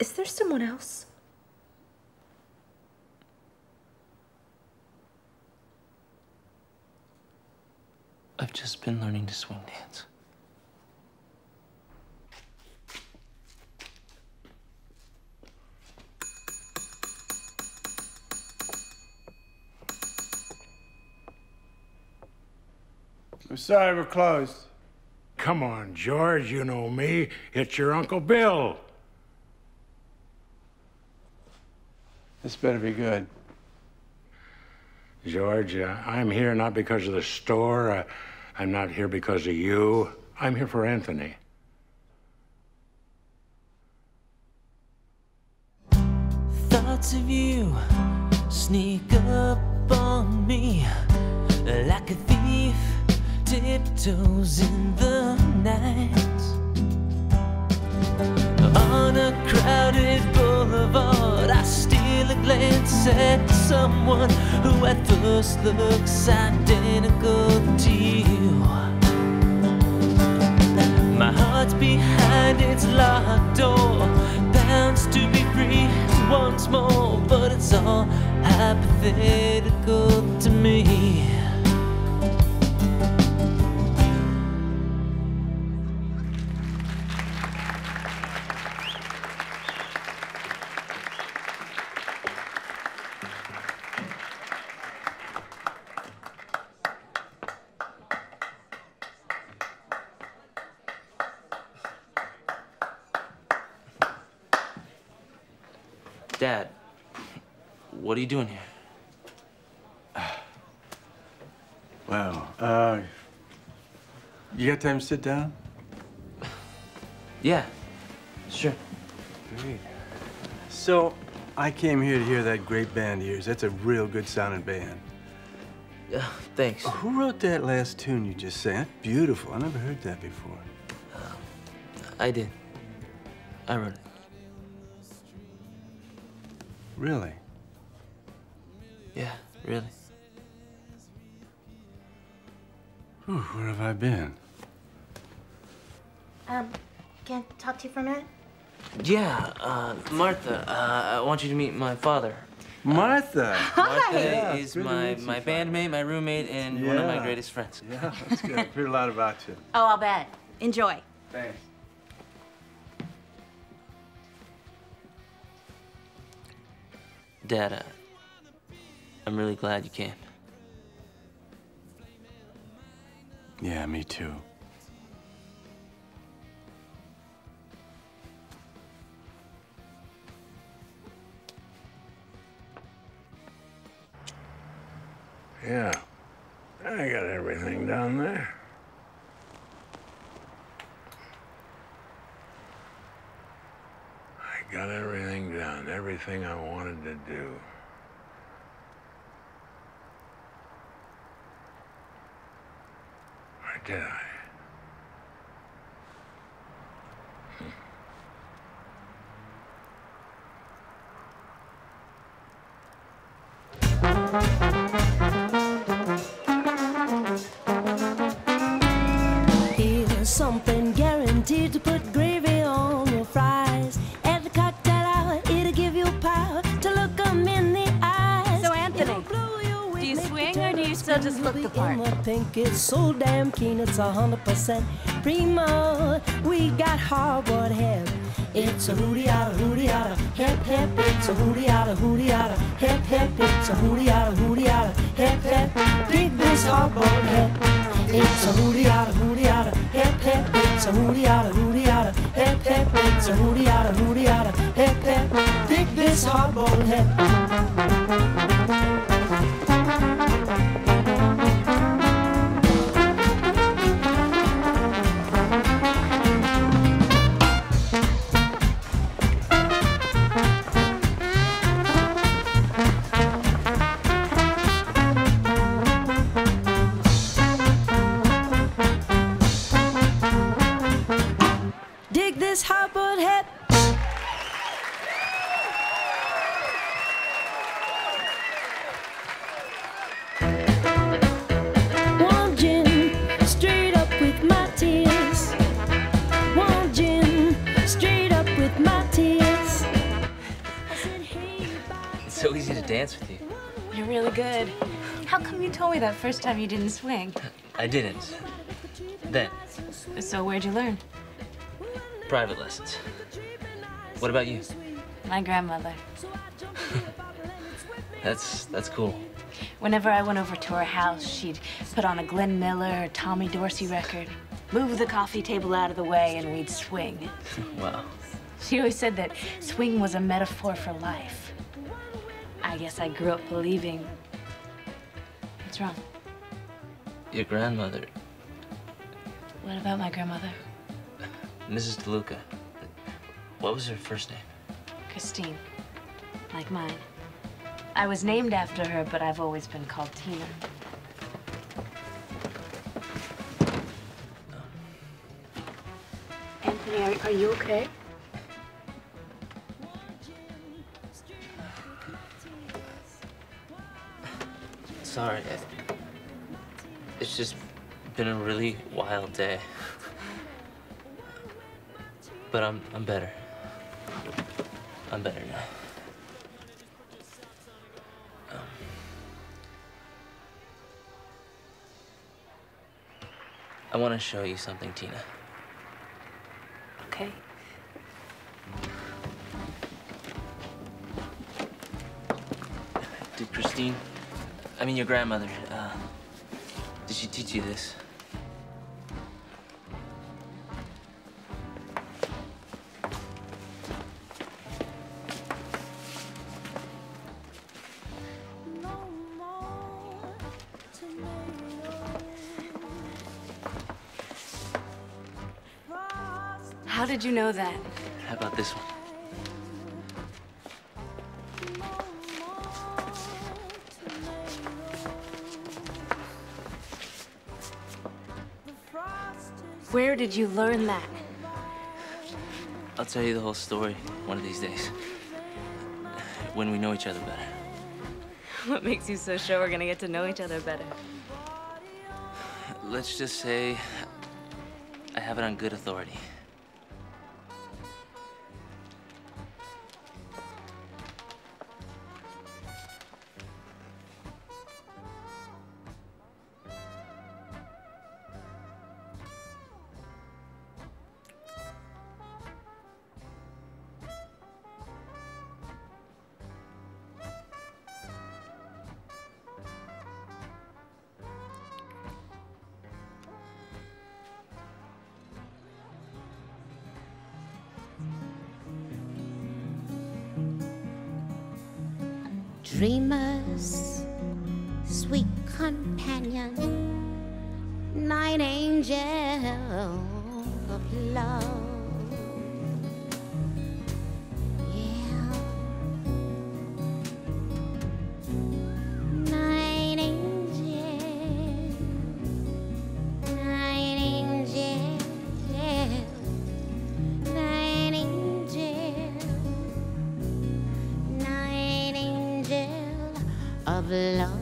Is there someone else? I've just been learning to swing dance. I'm sorry, we're closed. Come on, George, you know me. It's your Uncle Bill. This better be good. George, I'm here not because of the store. I'm not here because of you. I'm here for Anthony. Thoughts of you sneak up on me like a thief tiptoes in the nights on a crowded boulevard. I steal a glance at someone who at first looks identical to you. My heart's behind its locked door, bound to be free once more, but it's all hypothetical to me. Dad, what are you doing here? Wow, you got time to sit down? Yeah, sure. Great. So, I came here to hear that great band of yours. That's a real good sounding band. Thanks. Oh, who wrote that last tune you just sang? That's beautiful. I never heard that before. I did. I wrote it. Really? Yeah, really. Whew, where have I been? Can I talk to you for a minute? Yeah, Martha, I want you to meet my father. Martha? Hi! Martha is my bandmate, my roommate, and one of my greatest friends. Yeah, that's good. I've heard a lot about you. Oh, I'll bet. Enjoy. Thanks. Dad, I'm really glad you came. Yeah, me too. Yeah, I got everything down there. Got everything done, everything I wanted to do. Or did I? Here's something guaranteed to put gravy on your fries. Just look the part. Pink is so damn keen, it's 100% primo. We got hardwood hip. It's a hootiata, hootiata, hip hip. It's a hootiata, hootiata, hip hip. It's a hootiata, hootiata, hip hip. Dig this hardwood hip. It's a hootiata, hootiata, hip hip. It's a hootiata, hootiata, hip hip. It's a hootiata, hootiata, hip hip. Dig this hardwood hip. That first time you didn't swing. I didn't. Then. So where'd you learn? Private lessons. What about you? My grandmother. That's cool. Whenever I went over to her house, she'd put on a Glenn Miller or Tommy Dorsey record, move the coffee table out of the way, and we'd swing. Wow. She always said that swing was a metaphor for life. I guess I grew up believing. What's wrong? Your grandmother. What about my grandmother? Mrs. DeLuca. What was her first name? Christine, like mine. I was named after her, but I've always been called Tina. Tommy, are you okay? Sorry. It's just been a really wild day. But I'm better. I'm better now. I want to show you something, Tina. Okay. Did Christine, I mean your grandmother, did she teach you this? How did you know that? How about this one? Where did you learn that? I'll tell you the whole story one of these days, when we know each other better. What makes you so sure we're gonna get to know each other better? Let's just say I have it on good authority. Dreamers, sweet companion, mine angel of love. Yeah, mine angel, yeah, mine angel, mine angel of love.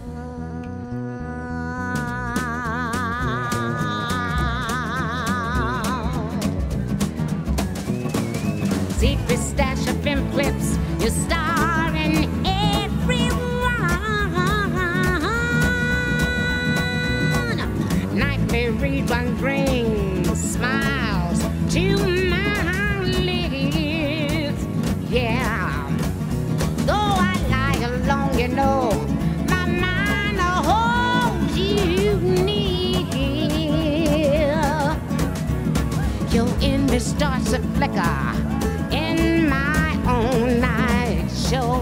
Secret stash of film clips, you star in everyone. Nightly read one brings smiles to my lips. Yeah, though I lie alone, you know. It starts to flicker in my own night show.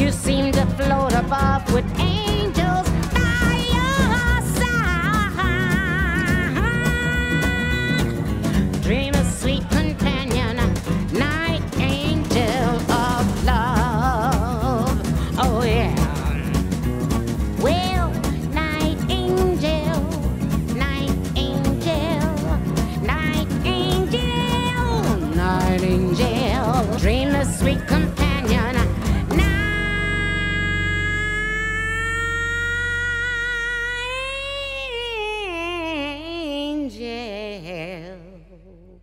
You seem to float above with angels by your side. Dream a sweet companion, night angel of love. Oh yeah. Well, night angel. Dream a sweet companion, night angel of love.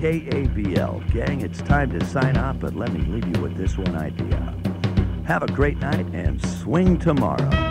K-A-B-L. Gang, it's time to sign off, but let me leave you with this one idea. Have a great night and swing tomorrow.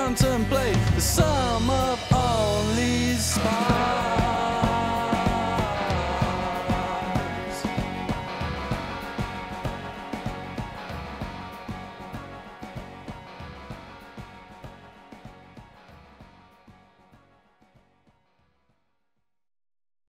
Contemplate the sum of all these spots.